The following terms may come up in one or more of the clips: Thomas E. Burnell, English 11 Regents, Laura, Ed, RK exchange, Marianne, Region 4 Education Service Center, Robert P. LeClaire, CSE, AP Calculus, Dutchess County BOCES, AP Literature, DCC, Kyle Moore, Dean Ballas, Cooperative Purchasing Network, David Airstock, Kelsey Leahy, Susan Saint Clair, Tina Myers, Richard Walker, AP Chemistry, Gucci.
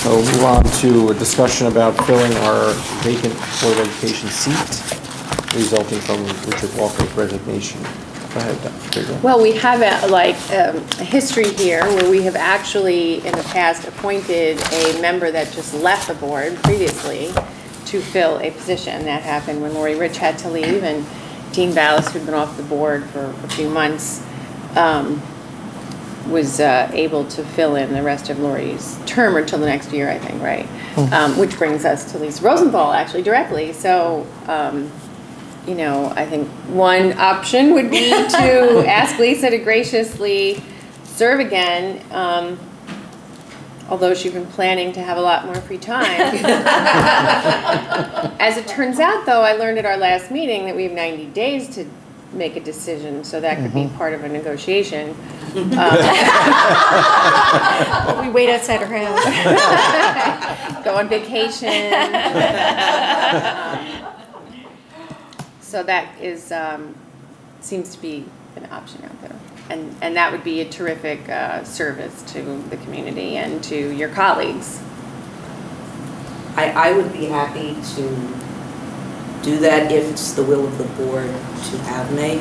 So we'll move on to a discussion about filling our vacant Board of Education seat resulting from Richard Walker's resignation. Go ahead, Dr. Deirdre. Well, we have a history here where we have actually in the past appointed a member that just left the board previously to fill a position. That happened when Lori Rich had to leave and Dean Ballas, who'd been off the board for a few months, was able to fill in the rest of Lori's term until the next year, I think, right? Mm-hmm. Which brings us to Lisa Rosenthal, actually, directly. So, you know, I think one option would be to ask Lisa to graciously serve again, although she's been planning to have a lot more free time. As it turns out, though, I learned at our last meeting that we have 90 days to make a decision, so that could be part of a negotiation. We wait outside her house. Go on vacation. So that is seems to be an option out there, and that would be a terrific service to the community and to your colleagues. I would be happy to do that if it's the will of the board to have me,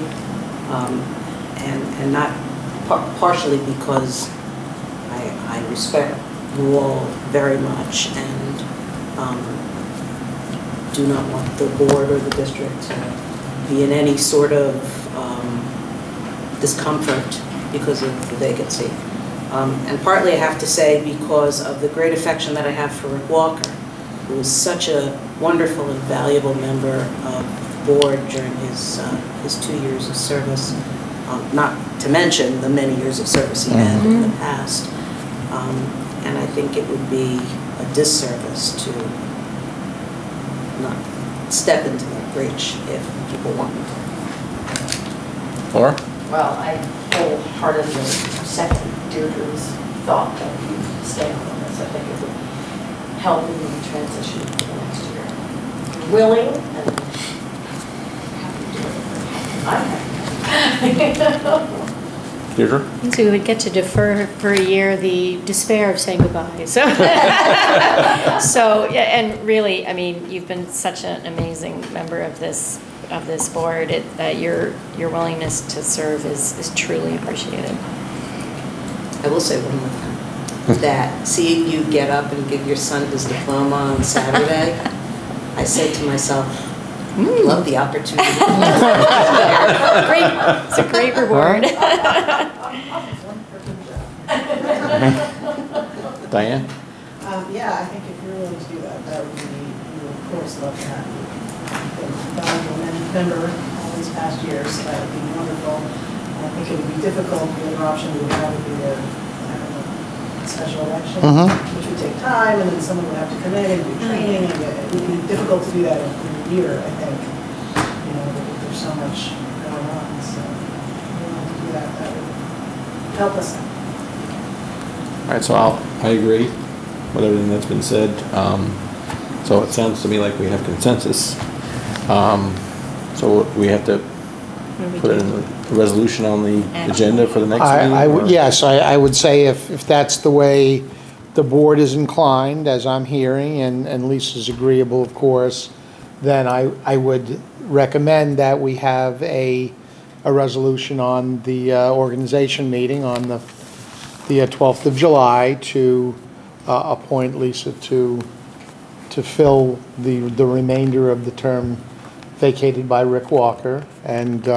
and not partially because I respect you all very much and do not want the board or the district to be in any sort of discomfort because of the vacancy. And partly I have to say because of the great affection that I have for Rick Walker, who was such a wonderful and valuable member of the board during his 2 years of service, not to mention the many years of service he had in the past. And I think it would be a disservice to not step into that breach if people want me. Laura? Well, I wholeheartedly second Deirdre's thought that you stay on this. I think it would help in the transition for the next year. I'm willing and happy to do it. I'm happy. Deirdre? So we would get to defer for a year the despair of saying goodbye. So, and really, I mean, you've been such an amazing member of this board. Your willingness to serve is truly appreciated. I will say one more thing. That seeing you get up and give your son his diploma on Saturday, I said to myself, love the opportunity. It's a great reward. Diane? Yeah, I think if you're willing to do that, that would be, you would of course love to have you. I've been a valuable member all these past years, so that would be wonderful. I think it would be difficult. The other option would probably be special election, which would take time, and then someone would have to come in and do training, and it would be difficult to do that in a year, I think. You know, there's so much going on, so if we wanted to do that, that would help us. All right, so I agree with everything that's been said. So it sounds to me like we have consensus. So we have to put it in the resolution on the agenda for the next meeting? Yes, I would say if that's the way the board is inclined, as I'm hearing, and Lisa's agreeable, of course, then I would recommend that we have a resolution on the organization meeting on the 12th of July to appoint Lisa to fill the remainder of the term vacated by Rick Walker, and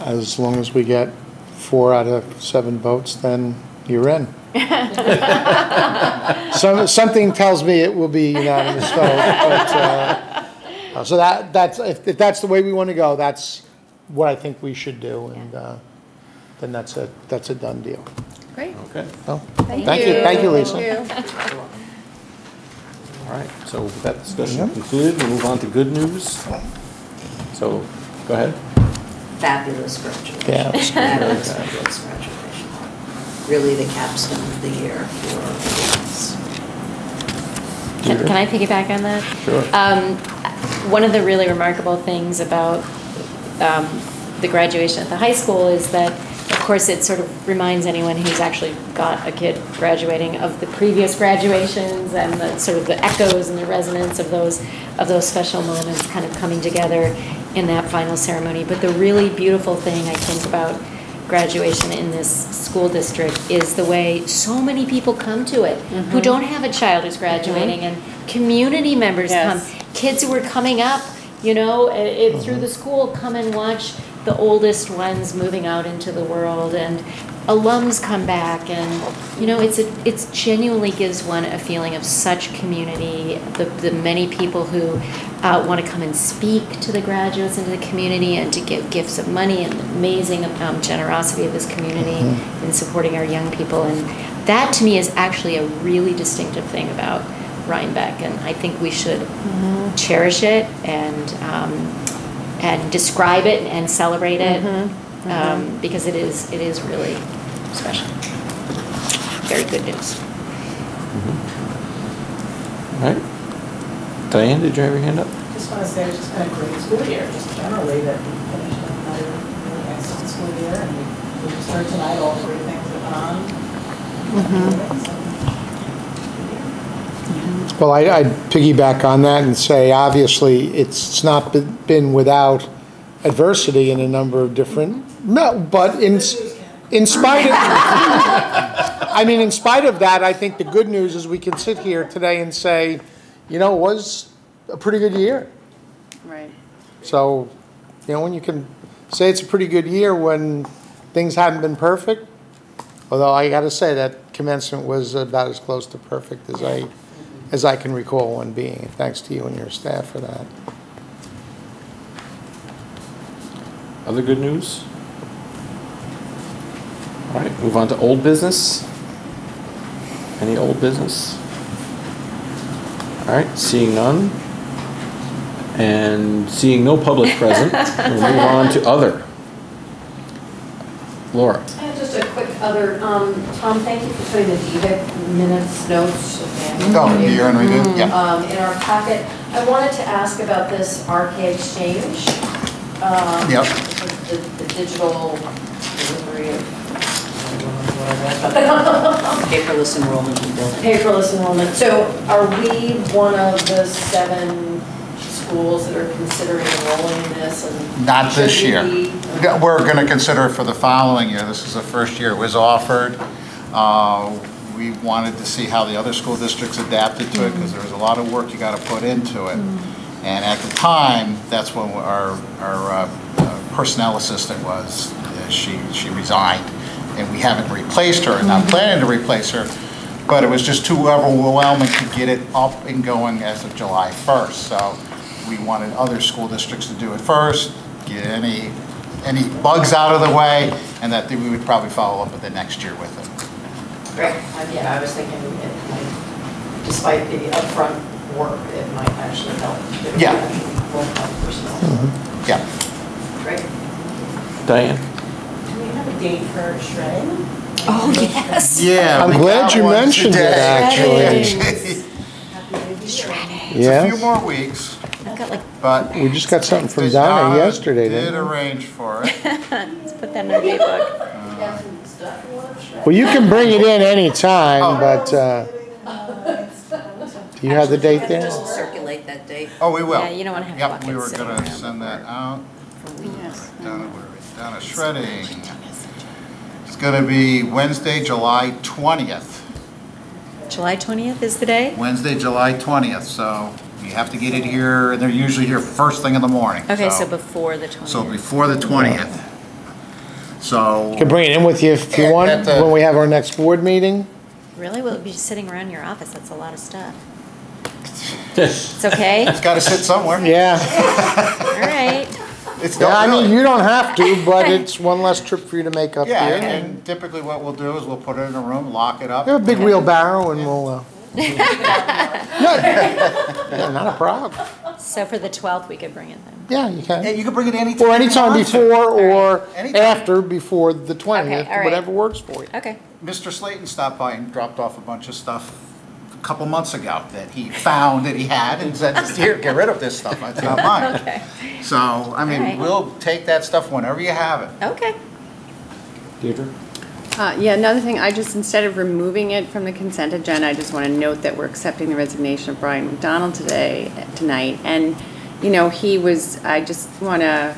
as long as we get 4 out of 7 votes, then you're in. So something tells me it will be unanimous vote. But, so that's if that's the way we want to go, that's what I think we should do, and then that's a done deal. Great. Okay. Well, thank you, Lisa. Thank you. All right, so with that discussion concluded, we'll move on to good news. So, go ahead. Fabulous graduation. Yeah, fabulous graduation. Really the capstone of the year for us. Can I piggyback on that? Sure. One of the really remarkable things about the graduation at the high school is that course, it sort of reminds anyone who's actually got a kid graduating of the previous graduations and the sort of the echoes and the resonance of those special moments kind of coming together in that final ceremony. But the really beautiful thing I think about graduation in this school district is the way so many people come to it who don't have a child who's graduating, and community members come, kids who are coming up, you know, through the school come and watch the oldest ones moving out into the world, and alums come back, and you know, it's genuinely gives one a feeling of such community. The many people who want to come and speak to the graduates and to the community, and to give gifts of money, and the amazing generosity of this community in supporting our young people, and that to me is actually a really distinctive thing about Rhinebeck, and I think we should cherish it and describe it and celebrate it, because it is really special. Very good news. All right. Diane, did you have your hand up? I just want to say it was just kind of a great school year, just generally, that we finished another really excellent school year, and we just heard tonight all three things that went on. Well, I'd piggyback on that and say, obviously, it's not been without adversity in a number of different, but in spite of that, I think the good news is we can sit here today and say, you know, it was a pretty good year. Right. So, you know, when you can say it's a pretty good year when things haven't been perfect, although I got to say that commencement was about as close to perfect as I can recall one being. Thanks to you and your staff for that. Other good news? All right, move on to old business. Any old business? All right, seeing none. And seeing no public present, we'll move on to other. Laura. Just a quick other, Tom, thank you for putting the DVIC minutes, notes, in our packet. I wanted to ask about this RK exchange, the digital delivery of paperless enrollment in building. Paperless enrollment. So are we one of the 7 schools that are considering enrolling in this? And not this year. We're going to consider it for the following year. This is the first year it was offered. We wanted to see how the other school districts adapted to it, because there was a lot of work you got to put into it. And at the time, that's when our personnel assistant was. She resigned, and we haven't replaced her, and not planning to replace her. But it was just too overwhelming to get it up and going as of July 1st. So we wanted other school districts to do it first, get any bugs out of the way, and that we would probably follow up with it next year with it. Great. Yeah, I was thinking, despite the upfront work, it might actually help. Yeah. Personnel. Yeah. Great. Diane. Do we have a date for shredding? Oh, yes. Yeah. I'm glad you mentioned it, actually. Shredding. Yeah. A few more weeks. But we just got something from Donna yesterday. Did arrange for it. Let's put that in our daybook. Well, you can bring it in any time, but do you have the date there? Just circulate that date. Oh, we will. Yeah, you don't want to have buckets. Yep, we were going to send that out. Yes. Donna shredding. It's going to be Wednesday, July 20th. July 20th is the day? Wednesday, July 20th, so you have to get it here, and they're usually here first thing in the morning. Okay, so before the 20th. So before the 20th. So you can bring it in with you if you want when we have our next board meeting. Really? Well, it'll be sitting around your office. That's a lot of stuff. It's okay? It's got to sit somewhere. Yeah. All right. It's I mean, you don't have to, but it's one less trip for you to make up here. Yeah, and typically what we'll do is we'll put it in a room, lock it up. We have a big wheelbarrow, and we'll... No, not a problem. So for the 12th, we could bring it then. Yeah, you can. Yeah, you can bring it anytime. Or anytime before, or after, before the 20th, whatever works for you. Okay. Mr. Slayton stopped by and dropped off a bunch of stuff a couple months ago that he found that he had, and said, "Here, get rid of this stuff. It's not mine." Okay. So I mean, we'll take that stuff whenever you have it. Okay. Deirdre? Yeah, another thing, I just, instead of removing it from the consent agenda, I just want to note that we're accepting the resignation of Brian McDonald tonight. And, you know, he was, I just want to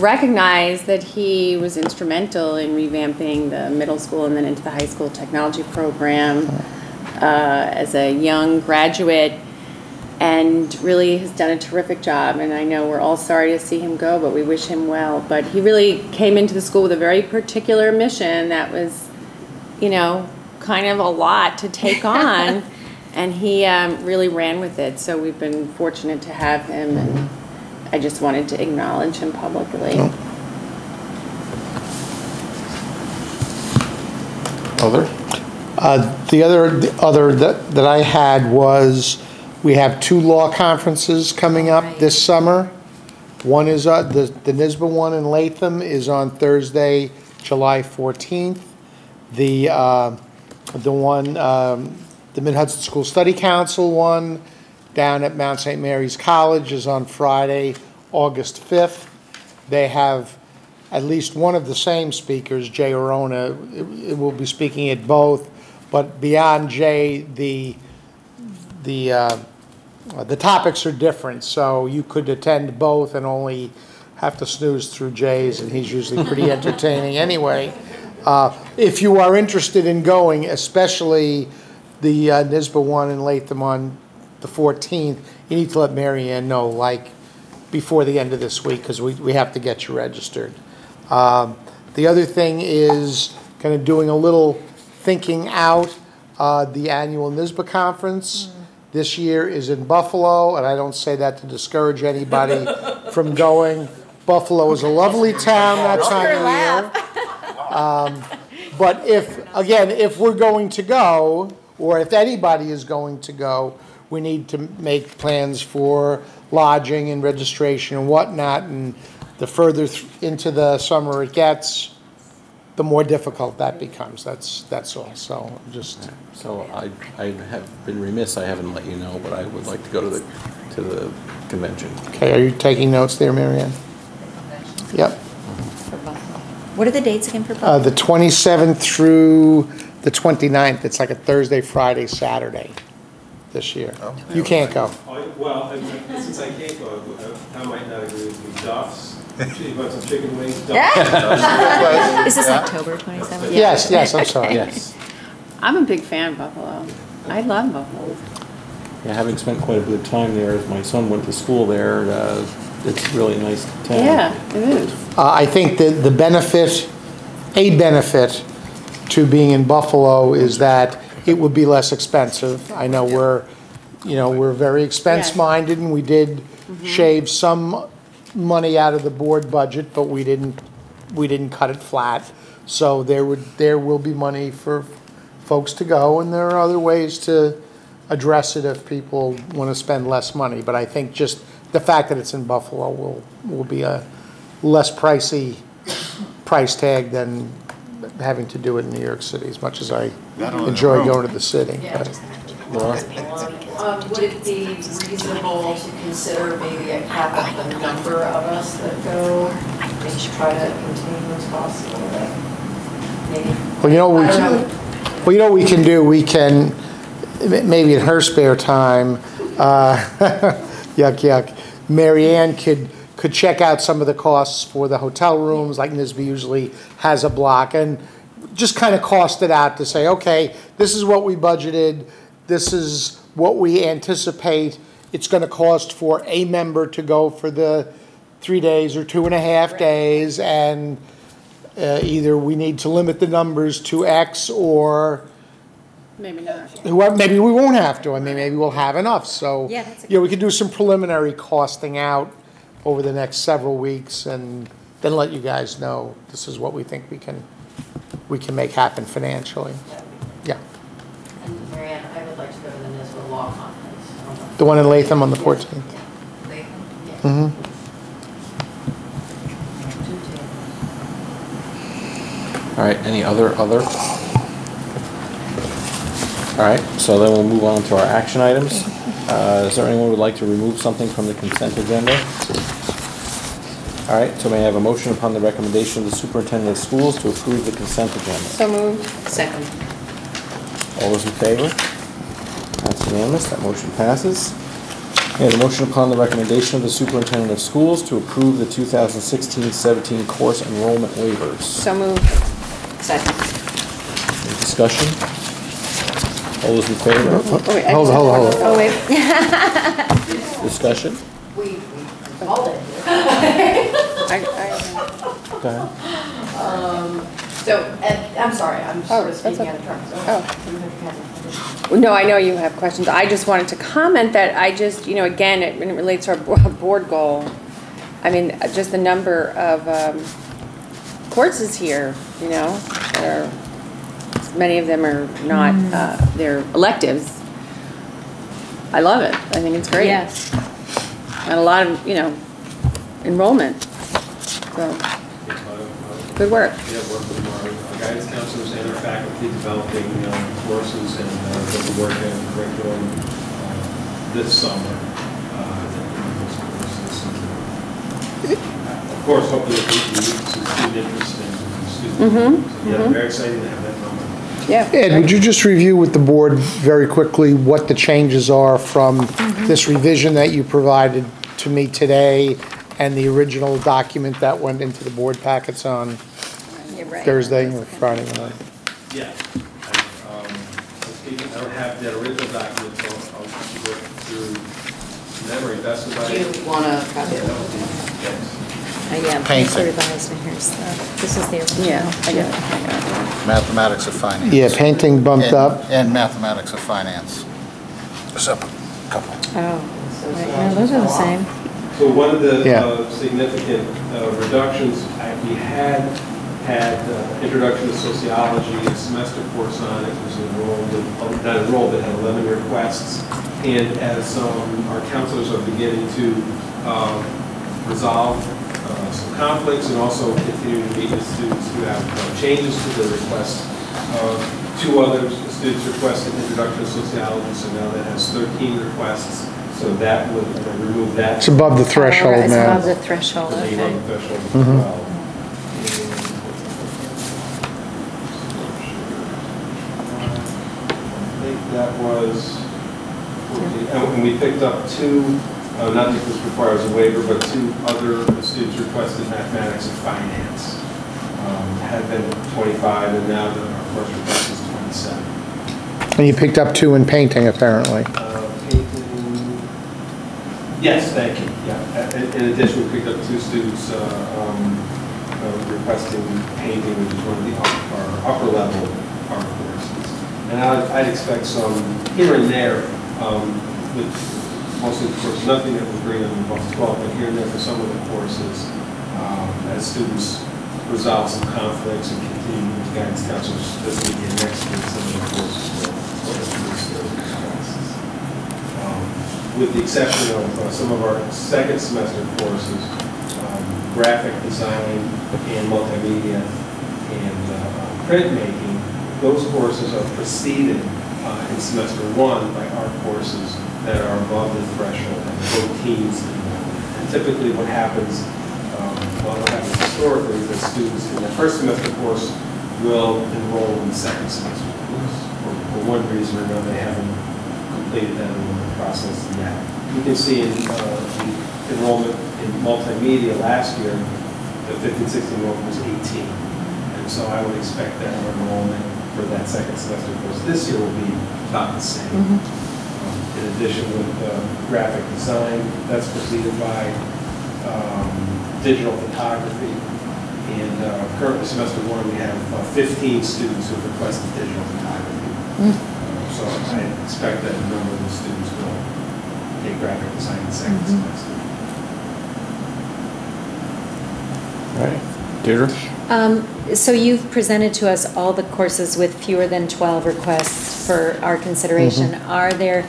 recognize that he was instrumental in revamping the middle school and then into the high school technology program as a young graduate, and really has done a terrific job. And I know we're all sorry to see him go, but we wish him well. But he really came into the school with a very particular mission that was, you know, kind of a lot to take on, and he really ran with it. So we've been fortunate to have him, and I just wanted to acknowledge him publicly. Other? The other that I had was, we have two law conferences coming up this summer. One is, the NYSSBA one in Latham is on Thursday, July 14th. The Mid-Hudson School Study Council one down at Mount St. Mary's College is on Friday, August 5th. They have at least one of the same speakers, Jay Arona, will be speaking at both. But beyond Jay, the topics are different, so you could attend both and only have to snooze through Jay's, and he's usually pretty entertaining anyway. If you are interested in going, especially the NYSSBA one in Latham on the 14th, you need to let Marianne know, like, before the end of this week, because we have to get you registered. The other thing is kind of doing a little thinking out. The annual NYSSBA conference. This year is in Buffalo, and I don't say that to discourage anybody from going. Buffalo is a lovely town that time of year. But if, again, if we're going to go, or if anybody is going to go, we need to make plans for lodging and registration and whatnot, and the further into the summer it gets, the more difficult that becomes. That's all. So just so I have been remiss. I haven't let you know, but I would like to go to the convention. Okay, are you taking notes there, Marianne? Yep. What are the dates again for both? The 27th through the 29th. It's like a Thursday, Friday, Saturday this year. Oh. You can't go. Well, since I can't go, I might not agree with you, Duff's. She bought some chicken wings. Is this October 27th? Yes, yes, I'm sorry. Yes. I'm a big fan of Buffalo. I love Buffalo. Yeah, having spent quite a bit of time there, my son went to school there. It's really a nice town. Yeah, it is. I think that a benefit to being in Buffalo is that it would be less expensive. I know we're very expense-minded, and we did shave some money out of the board budget, but we didn't cut it flat. So there will be money for folks to go, and there are other ways to address it if people want to spend less money. But I think just the fact that it's in Buffalo will be a less pricey price tag than having to do it in New York City, as much as I enjoy going to the city. Yeah. Would it be reasonable to consider maybe a cap on the number of us that go, just try to contain what's possible? Maybe. Well, you know what we can do? We can, maybe in her spare time, Marianne could check out some of the costs for the hotel rooms, like NYSSBA usually has a block, and just kind of cost it out to say, okay, this is what we budgeted, this is what we anticipate it's going to cost for a member to go for the 3 days or 2.5 days, and either we need to limit the numbers to X, or maybe not. Maybe we won't have to. I mean, maybe we'll have enough. So yeah, we could do some preliminary costing out over the next several weeks, and then let you guys know this is what we think we can make happen financially. Yeah. And Marianne, I would like to go to the NYSSBA Law Conference. The one in Latham on the 14th. Yeah. Latham? Yeah. All right, any other? All right, so then we'll move on to our action items. Is there anyone who would like to remove something from the consent agenda? All right, so may I have a motion upon the recommendation of the superintendent of schools to approve the consent agenda? So moved. Second. All those in favor? That's unanimous. That motion passes. May I have a motion upon the recommendation of the superintendent of schools to approve the 2016-17 course enrollment waivers? So moved. Second. Any discussion? All those in favor? Oh, wait, hold on. Oh, wait. Discussion? We called it. Go ahead. I'm sorry, I'm sort of speaking out of turn. Oh. No, I know you have questions. I just wanted to comment that I just, you know, again, it relates to our board goal. I mean, just the number of courses here, you know, that are. Many of them are not, they're electives. I love it. I think it's great. Yes. And a lot of, you know, enrollment. So, good work. Yeah, work with our guidance counselors and our faculty developing courses and the work and curriculum this summer. Of course, hopefully, we can student interest and student. So, yeah, I'm very excited to have that moment. Yeah. Ed, would you just review with the board very quickly what the changes are from this revision that you provided to me today and the original document that went into the board packets on Thursday or Friday night? Yeah. I don't have that original document, so I'll work through memory. That's about it. Do you want to copy it? Yes. Yeah, painting. Revised in here, so this is the original. Yeah. Mathematics of finance. Yeah, painting bumped up. And mathematics of finance. It's up a couple. Oh, so right. No, those are the same. So one of the significant reductions, we had introduction to sociology, a semester course on it was not enrolled, it had 11 requests. And as our counselors are beginning to resolve some conflicts and also continuing to meet with students who have changes to the request. Two other students requested introduction to sociology, so now that has 13 requests. So that would remove that. It's above the threshold now. It's above the threshold. Okay. Above the threshold as well. I think that was. And we picked up two. Not that this requires a waiver, but two other students requested mathematics and finance. Had been 25, and now our course request is 27. And you picked up two in painting, apparently. Painting. Yes, thank you. Yeah. In addition, we picked up two students requesting painting, which is one of the upper level art courses. And I'd expect some here and there. Mostly, of course, nothing that would bring them above 12, but here and there for some of the courses, as students resolve some conflicts and continue with guidance counselors this week and next week, some of the courses with the exception of some of our second semester courses, graphic design and multimedia and printmaking. Those courses are preceded in semester one by art courses that are above the threshold, both teens. And typically what happens, what happens historically is that students in the first semester course will enroll in the second semester course. For one reason or another, they haven't completed that enrollment process yet. You can see in enrollment in multimedia last year, the 15-16 enrollment was 18. And so I would expect that our enrollment for that second semester course this year will be about the same. In addition with graphic design, that's preceded by digital photography. And currently semester one, we have 15 students who have requested digital photography. So I expect that a number of the students will take graphic design in the second semester. All right, Deirdre? So you've presented to us all the courses with fewer than 12 requests for our consideration. Are there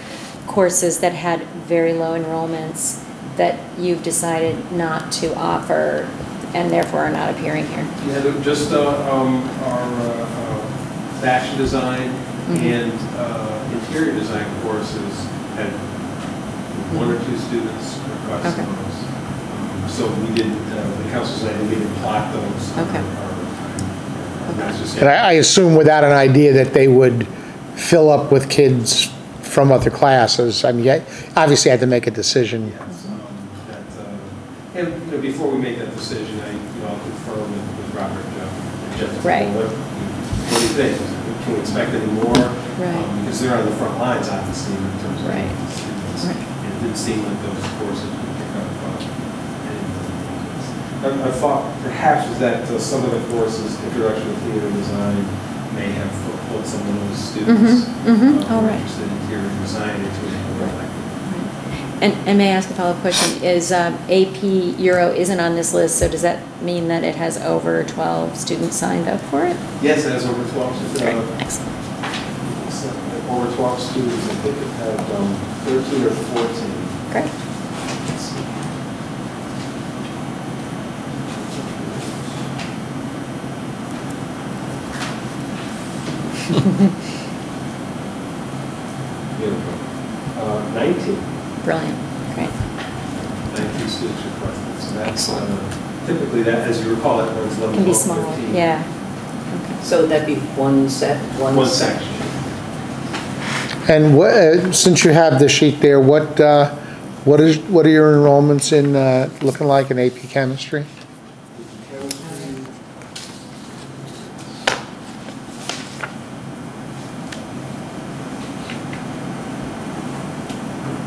courses that had very low enrollments that you've decided not to offer and therefore are not appearing here? Yeah, just our fashion design and interior design courses had one or two students request those. so we didn't, the council said we didn't block those. Okay. And I assume without an idea that they would fill up with kids from other classes. I mean, I obviously had to make a decision. Yes, and before we make that decision, I'll confer with Robert and Jeff. Right. What do you think? Can we expect any more? Right. Because they're on the front lines, obviously, in terms of students. Right. And it didn't seem like those courses would pick up. I thought perhaps that some of the courses, introduction to theater and design, may have pulled some of those students who are interested in theater and design into a program. And may I ask a follow-up question? Is AP Euro isn't on this list, so does that mean that it has over 12 students signed up for it? Yes, it has over 12. Right. Excellent. Over 12 students. I think it had 13 or 14. Great. Beautiful. 19. Brilliant. Great. 19 students requested. So that's typically that, as you recall, that runs level 12, can be smaller. 13. Yeah. Okay. So that'd be one set, one section. And what, since you have the sheet there, what are your enrollments in looking like in AP Chemistry?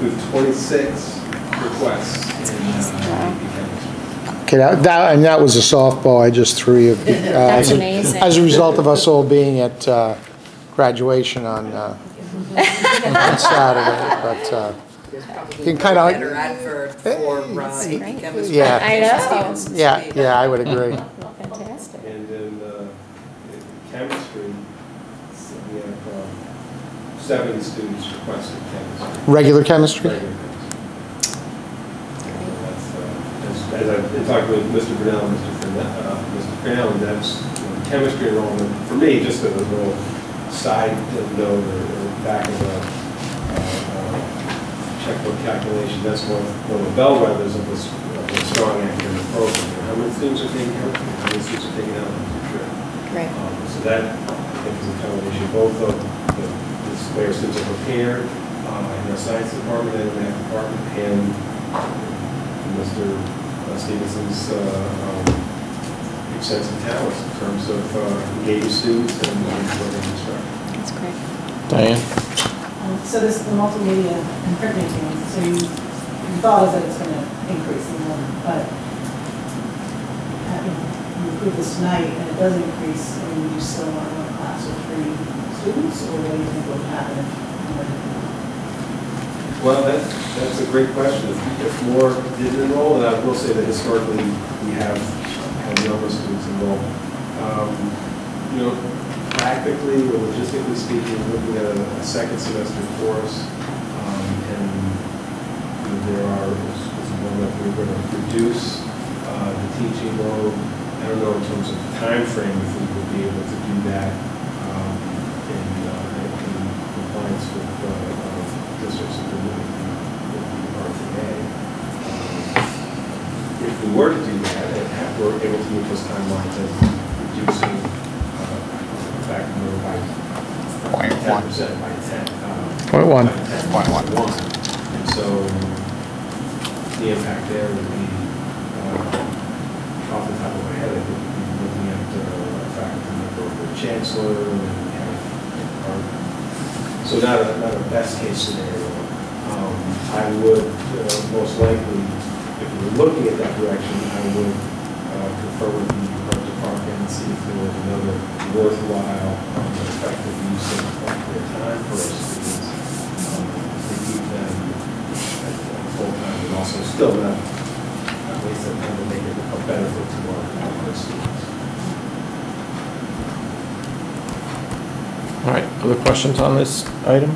We have 26 requests. Okay, that was a softball I just threw you. That's amazing. As a result of us all being at graduation on Saturday, but you can kind of yeah, I know. Yeah, I would agree. Fantastic. And in chemistry, we have 7 students requested chemistry. Regular chemistry? Regular chemistry. So as I talked with Mr. Finnell and Mr. Finnell, that's chemistry enrollment. For me, just a little side note or back of a checkbook calculation, that's one of the bellwethers of this strong academic program. How many students are taking out? How many students are taking out in the future? Right. So that, I think, is a combination both of the where students are prepared in our science department and math department, and Mr. Stevenson's extensive talents in terms of engaging students and program instruction. That's great. Diane? So this the multimedia and print making, so you thought is that it's going to increase in enrollment, but you approve this tonight and it does increase, and you still want one class or 3 students, or what do you think will happen? Well, that's a great question. If more didn't enroll, and I will say that historically we have had number of students enroll. Practically or logistically speaking, we're looking at a second semester course, and there are that we're going to reduce the teaching load. I don't know in terms of time frame if we would be able to do that. Compliance with districts that are moving the RTA. If we were to do that, and we're able to meet those timelines as reducing back number by 10%, by 10. 0.1. 0.1. And so the impact there would be, off the top of my head, I think we'd be looking at a faculty member of the chancellor, and so not a best case scenario. I would most likely, if we were looking at that direction, I would confer with the department and see if there was another worthwhile, effective use of their time for our students. To keep them at full time, and also still not waste their time to make it a benefit to our students. All right, other questions on this item?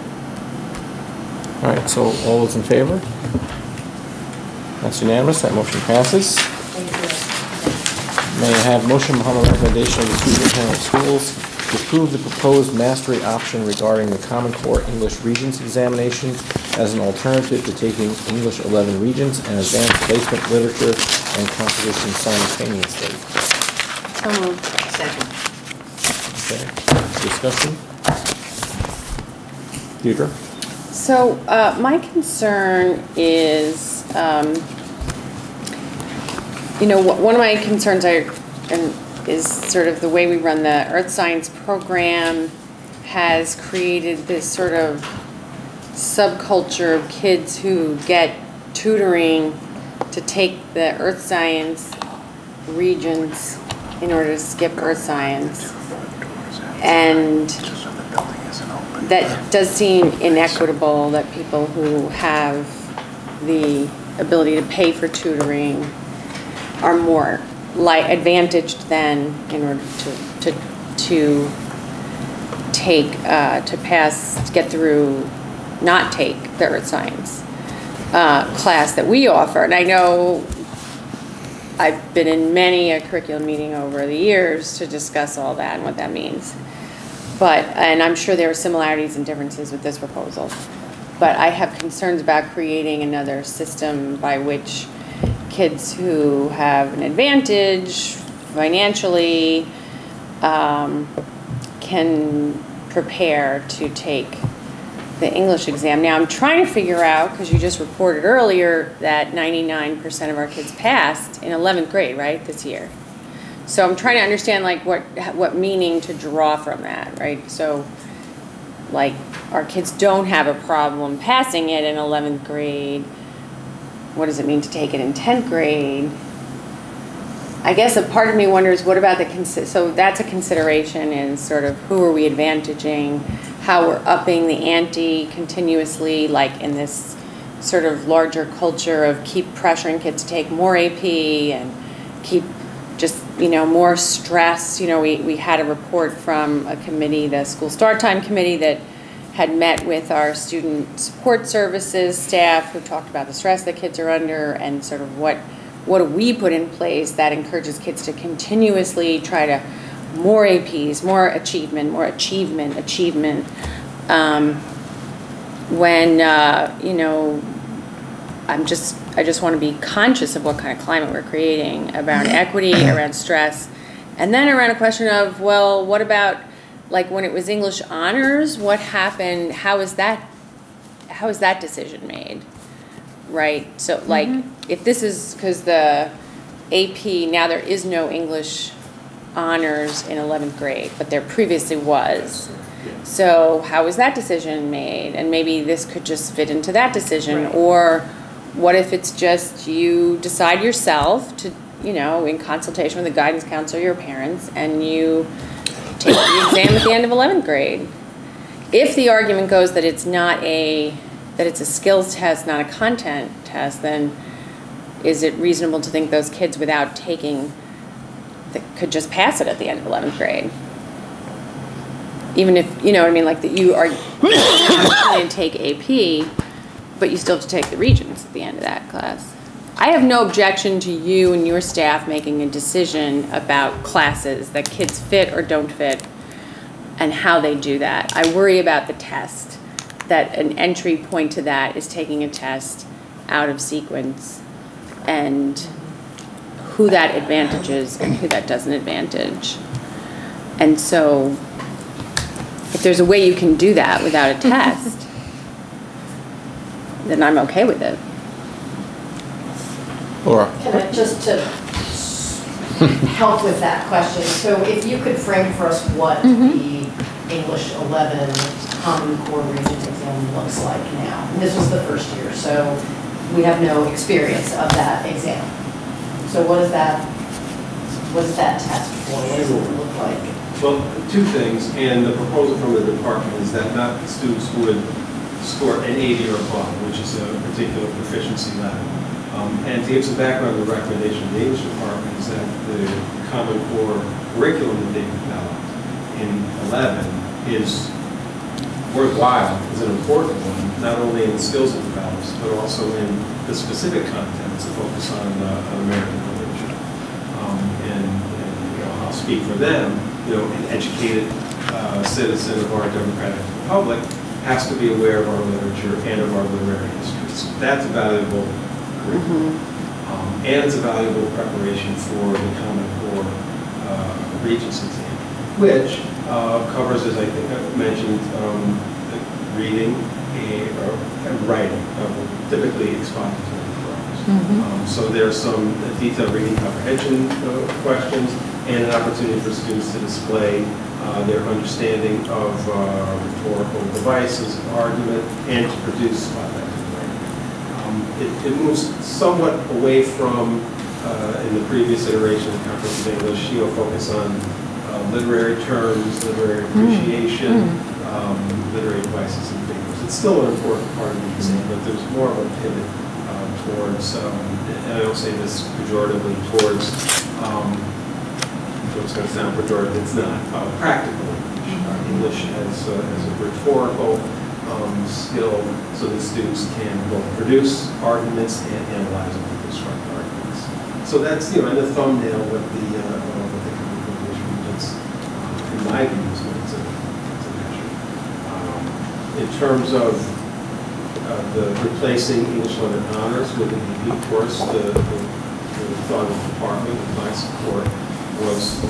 All right, so all those in favor? That's unanimous, that motion passes. Thank you. May I have motion on the recommendation of the Superintendent of Schools to approve the proposed mastery option regarding the Common Core English Regents examination as an alternative to taking English 11 Regents and Advanced Placement Literature and Composition simultaneously. So moved. Second. Okay. Discussion? Deirdre? So my concern is, you know, one of my concerns is sort of the way we run the earth science program has created this sort of subculture of kids who get tutoring to take the earth science Regents in order to skip earth science. And that does seem inequitable that people who have the ability to pay for tutoring are more advantaged than in order to take to pass, get through, not take the earth science class that we offer. And I know I've been in many a curriculum meeting over the years to discuss all that and what that means. But, and I'm sure there are similarities and differences with this proposal, but I have concerns about creating another system by which kids who have an advantage financially can prepare to take the English exam. Now I'm trying to figure out, because you just reported earlier that 99% of our kids passed in 11th grade, right, this year. So I'm trying to understand, like, what meaning to draw from that, right? So, like, our kids don't have a problem passing it in 11th grade. What does it mean to take it in 10th grade? I guess a part of me wonders, what about so that's a consideration in sort of who are we advantaging, how we're upping the ante continuously, like in this sort of larger culture of keep pressuring kids to take more AP and keep just, you know, more stress. You know, we had a report from a committee, the School Start Time Committee, that had met with our student support services staff who talked about the stress that kids are under and sort of what do we put in place that encourages kids to continuously try to more APs, more achievement. When, you know, I just want to be conscious of what kind of climate we're creating around equity, around stress, and then around a question of, well, what about, like, when it was English honors, what happened? How is that decision made, right? So, like, if this is, because the AP, now there is no English honors in 11th grade, but there previously was. So how is that decision made? And maybe this could just fit into that decision. Right. Or what if it's just you decide yourself to, you know, in consultation with a guidance counselor, your parents, and you take the exam at the end of 11th grade. If the argument goes that it's not that it's a skills test, not a content test, then is it reasonable to think those kids without taking that could just pass it at the end of 11th grade? Even if, you know what I mean, like, that you are going to take AP, but you still have to take the Regents at the end of that class. I have no objection to you and your staff making a decision about classes that kids fit or don't fit and how they do that. I worry about the test, that an entry point to that is taking a test out of sequence, and who that advantages and who that doesn't advantage. And so, if there's a way you can do that without a test, then I'm okay with it. Laura. Can I, just to help with that question, so if you could frame for us what the English 11 Common Core Regents exam looks like now. And this was the first year, so we have no experience of that exam. So what is that test for? What does it look like? Well, two things, and the proposal from the department is that not the students would score an 80 or above, which is a particular proficiency level. And to give some background, the recommendation of the English department is that the Common Core curriculum that they developed in 11 is worthwhile, is an important one, not only in the skills it develops, but also in the specific content to focus on American literature. And you know, I'll speak for them. You know, an educated citizen of our democratic republic has to be aware of our literature and of our literary history. So that's a valuable curriculum. And it's a valuable preparation for the Common Core Regents exam, which covers, as I think I've mentioned, reading and writing, typically expository problems. So there's some detailed reading comprehension questions and an opportunity for students to display their understanding of rhetorical devices, of argument, and to produce spotlight. It moves somewhat away from, in the previous iteration of Comprehensive English, she'll focus on literary terms, literary appreciation, literary devices and figures. It's still an important part of the exam, but there's more of a pivot towards, and I don't say this pejoratively, towards, so it's going to sound pejorative, it's not, practical English. English as a rhetorical skill, so that students can both produce arguments and analyze and reconstruct arguments. So that's, you know, in the thumbnail what the Common Core English Regents, in my view, is what it's a. In terms of the replacing English 11 honors with an AP course, the thought of the department with my support was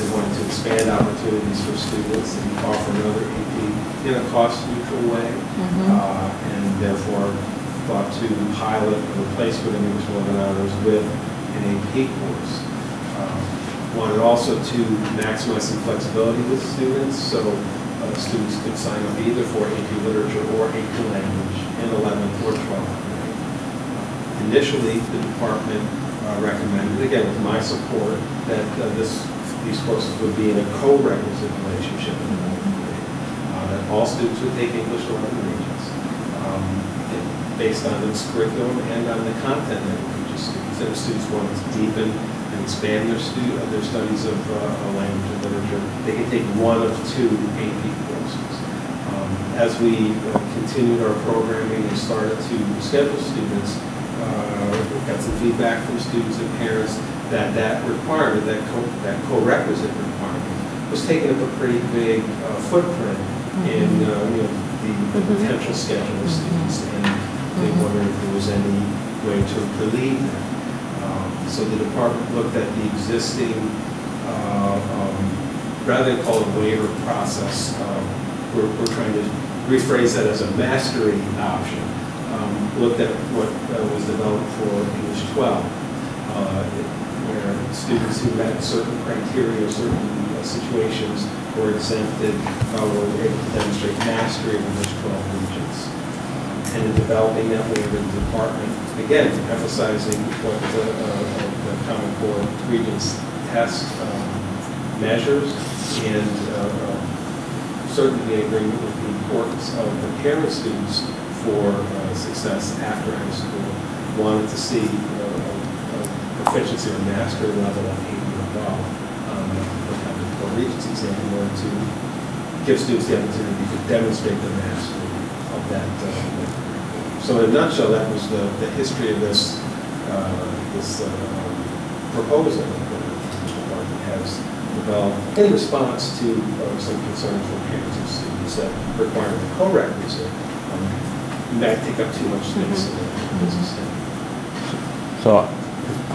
they wanted to expand opportunities for students and offer another AP in a cost-neutral way, and therefore thought to pilot a replacement of English 11 honors with an AP course. Wanted also to maximize some flexibility with students, so students could sign up either for AP Literature or AP Language in 11th or 12th grade. Initially, the department recommended, again with my support, that these courses would be in a co-requisite relationship in 11th grade. That all students would take English 11 Regents based on its curriculum and on the content that it teaches students. And if students wanted to deepen and expand their studies of language and literature, they can take one of two AP courses. As we continued our programming and started to schedule students, we got some feedback from students and parents that that requirement, that co-requisite requirement, was taking up a pretty big footprint in you know, the potential schedule of students, and they wondered if there was any way to relieve that. So the department looked at the existing, rather than call it a waiver process, we're trying to rephrase that as a mastery option. Looked at what was developed for English 12, where students who met certain criteria, certain situations were exempted, were able to demonstrate mastery of English 12 regions. And in developing that waiver in the department, again, emphasizing what the Common Core Regents test measures, and certainly agreeing with the importance of preparing students for success after high school. Wanted to see a proficiency or mastery level of 80 or above on the Common Core Regents exam in order to give students the opportunity to demonstrate their mastery of that. So in a nutshell, that was the history of this proposal that the department has developed in response to some concerns from parents and students that require the co-requisite that take up too much space in the business study. So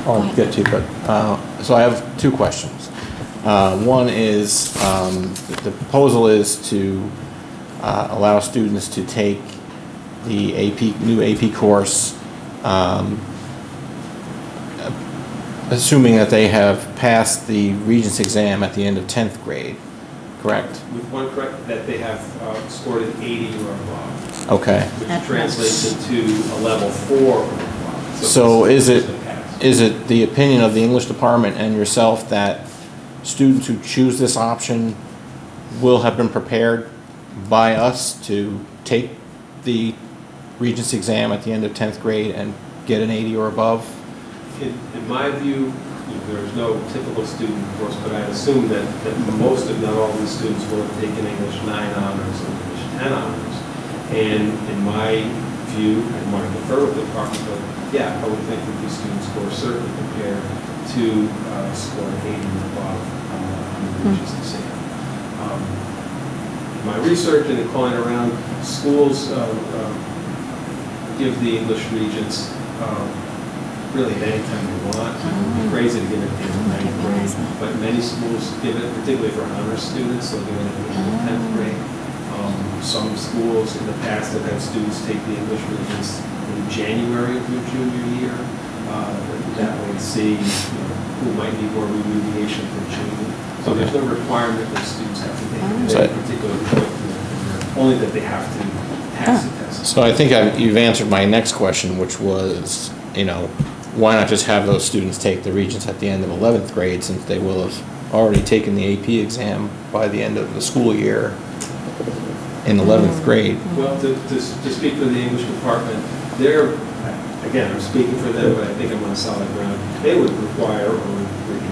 I'll get to you, but so I have two questions. One is the proposal is to allow students to take the new AP course, assuming that they have passed the Regents exam at the end of 10th grade, correct? With one correct, that they have scored an 80 or above. Okay. Which translates into a level 4 or above. So is it the opinion of the English department and yourself that students who choose this option will have been prepared by us to take the Regents exam at the end of 10th grade and get an 80 or above? In my view, there's no typical student, of course, but I assume that most, if not all, of the students will have taken English 9 honors and English 10 honors. And in my view, I want to defer with the department, but yeah, I would think that these students were certainly prepared to score an 80 or above on the Regents exam. my research and in calling around schools, give the English Regents really any time you want. It'd be crazy to give it in the 9th grade, but many schools give it, particularly for honor students, they'll give it in the 10th grade. Some schools in the past have had students take the English Regents in January of their junior year. That way, see who might need more remediation for children. So there's no requirement that students have to take it at a particular point, only that they have to pass the test. So I think you've answered my next question, which was, why not just have those students take the Regents at the end of 11th grade, since they will have already taken the AP exam by the end of the school year in 11th grade? Well, to speak for the English department, they're, again, I'm speaking for them, but I think I'm on solid ground. They would require or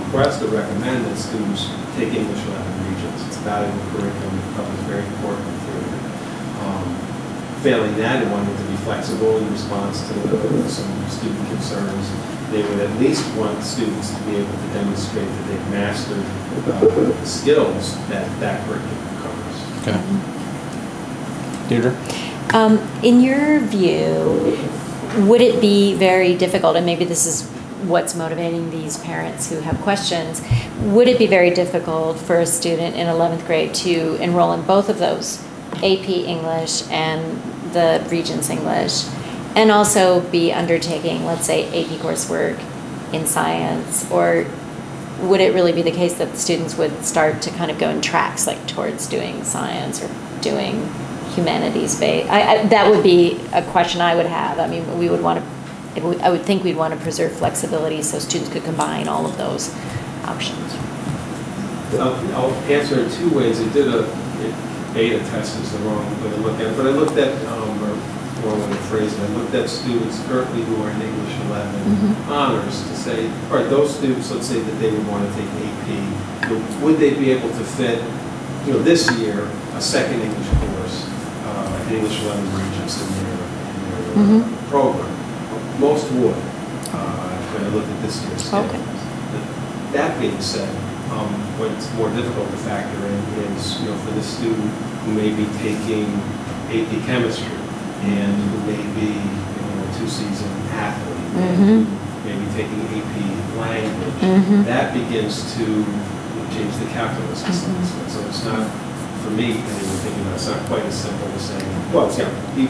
request or recommend that students take English 11 Regents. It's not in the curriculum, it covers very important theory. Failing that, they wanted to be flexible in response to some student concerns. They would at least want students to be able to demonstrate that they've mastered the skills that that curriculum covers. Okay. Deirdre? In your view, would it be very difficult, and maybe this is what's motivating these parents who have questions, would it be very difficult for a student in 11th grade to enroll in both of those, AP English and the Regents English, and also be undertaking, let's say, AP coursework in science? Or would it really be the case that the students would start to kind of go in tracks, like towards doing science or doing humanities-based? That would be a question I would have. I mean, we would want to, I would think we'd want to preserve flexibility so students could combine all of those options. I'll answer in two ways. It did beta test is the wrong way to look at it, but I looked at, or what I phrased, I looked at students currently who are in English 11 honors to say, all right, those students, let's say that they would want to take AP, would they be able to fit, this year, a second English course, English 11 Regents in their program? Most would, when I looked at this year's schedules. That being said, what's more difficult to factor in is, for the student who may be taking AP Chemistry and who may be, a two-season athlete, maybe taking AP Language, that begins to change the calculus. So it's not, for me, it's not quite as simple as saying, well,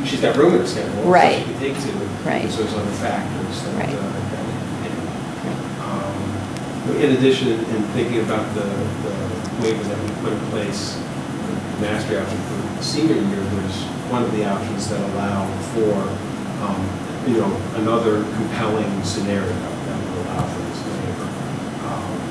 she's got room in her schedule, so she can take two. So there's other factors that. In addition, in thinking about the waiver that we put in place, the mastery option for the senior year, there's one of the options that allow for, another compelling scenario that would allow for this waiver.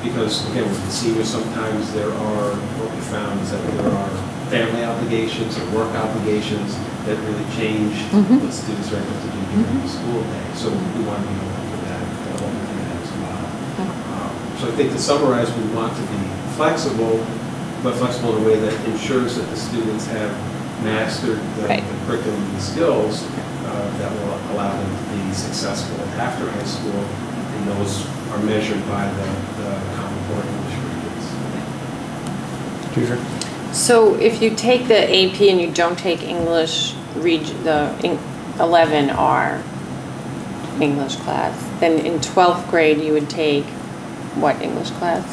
Because, again, with the seniors, sometimes there are, what we found is that there are family obligations or work obligations that really change what students are able to do during the school day. So we want to be open for that. So I think to summarize, we want to be flexible, but flexible in a way that ensures that the students have mastered the curriculum and the skills that will allow them to be successful after high school, and those are measured by the Common Core English Regents. So if you take the AP and you don't take English, the 11R English class, then in 12th grade you would take what English class?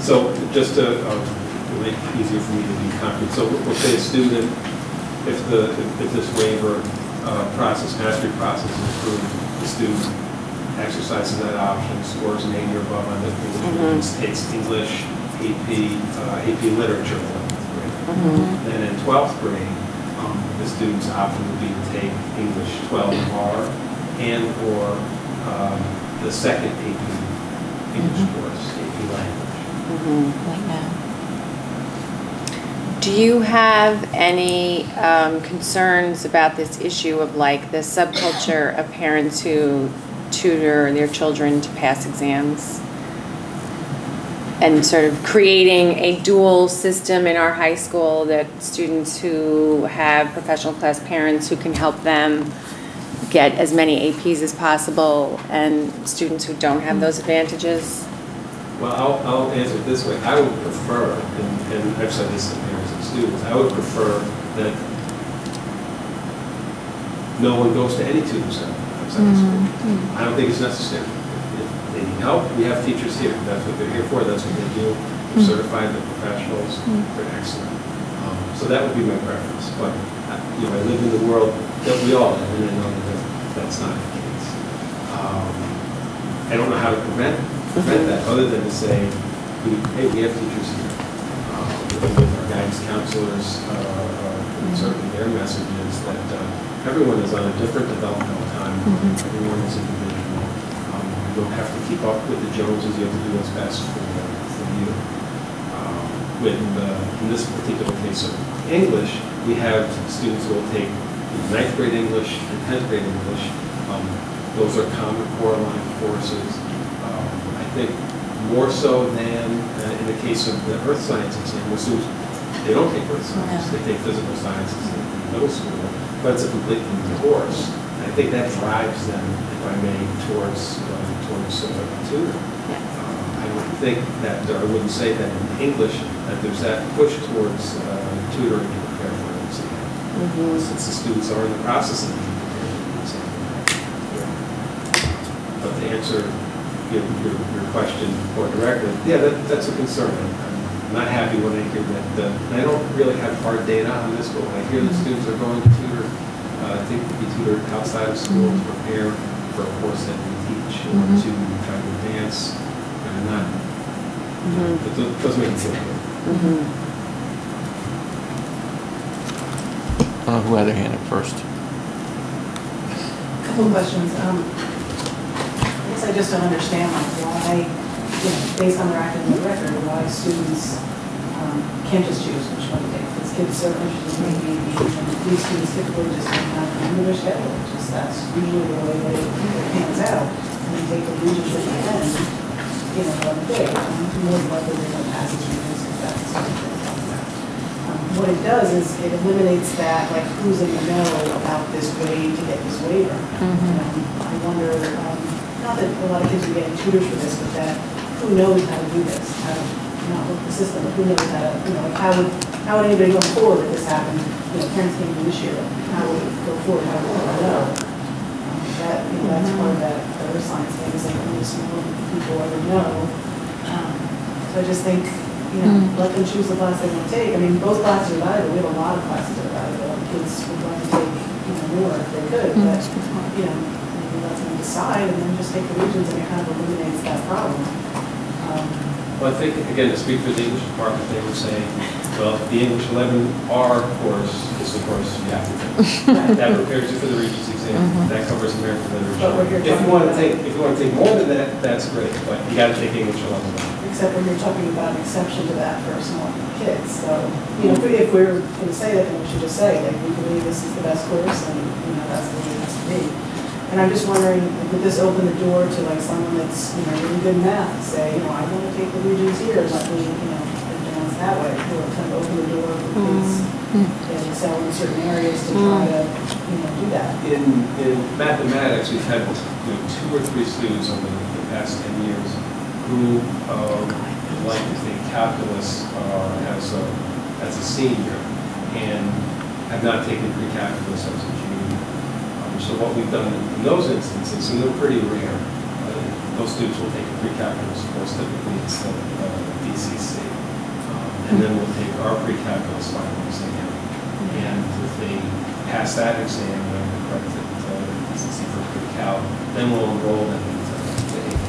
So just to make it easier for me to be confident, so we'll say a student, if this waiver mastery process is approved, the student exercises that option, scores an 80 or above on the takes English, AP Literature, then in 12th grade, the student's option would be to take English 12R and or the second AP English course, AP Language. Right now. Do you have any concerns about this issue of the subculture of parents who tutor their children to pass exams? And sort of creating a dual system in our high school that students who have professional class parents who can help them get as many APs as possible, and students who don't have those advantages? Well, I'll answer it this way. I would prefer, and I've said this to parents and students, I would prefer that no one goes to any tutor center outside the school. I don't think it's necessary. If they need help, we have teachers here. That's what they're here for. That's what they do. They're certified, they're professionals, they're excellent. So that would be my preference. But you know, I live in the world that we all live in, and I know that that's not the case. I don't know how to prevent that, other than to say, hey, we have teachers here. Our guidance counselors are serving their messages that everyone is on a different developmental time. Everyone is individual. You don't have to keep up with the Joneses. You have to do what's best for you. In this particular case of English, we have students who will take 9th grade English and 10th grade English. Those are Common Core aligned courses. I think more so than in the case of the earth science exam, where students, they don't take earth science, they take physical sciences in middle school, but it's a completely new course. And I think that drives them, if I may, towards tutor. I would think that, or I wouldn't say that in English, that there's that push towards tutoring and prepare for an exam. Since the students are in the process of preparing for an exam. But to answer your question more directly, yeah, that's a concern. I'm not happy when I hear that. And I don't really have hard data on this, but when I hear the students are going to tutor, be tutored outside of school to prepare for a course that we teach or to try to advance. Not. It doesn't make it feel good. Who had their hand up first? A couple questions. I guess I just don't understand why, based on their academic record, why students can't just choose which one to take. These kids certainly should maybe these students typically just don't have a regular schedule. Just that's usually the way they hands out, and they take the leaders at the end. More likely they're going to pass through this and that sort of thing like that. What it does is it eliminates that, like, who's in the know about this way to get this waiver. I wonder, not that a lot of kids are getting tutors for this, but that who knows how to do this, how to not work the system, but who knows how to, how would anybody go forward if this happened? Parents came to this year, how would it go forward, how would it know? That's part of that earth science thing, is that only small people ever know. So I just think, let them choose the class they want to take. I mean, both classes are valuable. We have a lot of classes that are valuable. Kids would want to take more if they could, but maybe let them decide and then just take the regions, and it kind of eliminates that problem. Well, I think, again, to speak for the English department, they were saying, well, the English 11R course is the course you have to take. That prepares you for the Regents exam. That covers American literature. If you want to take more than that, that's great. But you got to take English 11R. Except when you're talking about an exception to that for small kids. So, if we're going to say that, then we should just say, like, we believe this is the best course, and that's the way it has to be. And I'm just wondering, would this open the door to like someone that's really good in math to say, I want to take the regions here, let me advance that way, or kind of open the door for kids that excel in certain areas to try to do that. In mathematics, we've had 2 or 3 students over the past 10 years who would like to take calculus as a senior and have not taken pre-calculus as a junior. So what we've done in those instances, and they're pretty rare, those students will take a pre-calculus course, typically it's the DCC, and then we'll take our pre-calculus final exam, and if they pass that exam, then we'll correct it to DCC for pre-cal, then we'll enroll them into the AP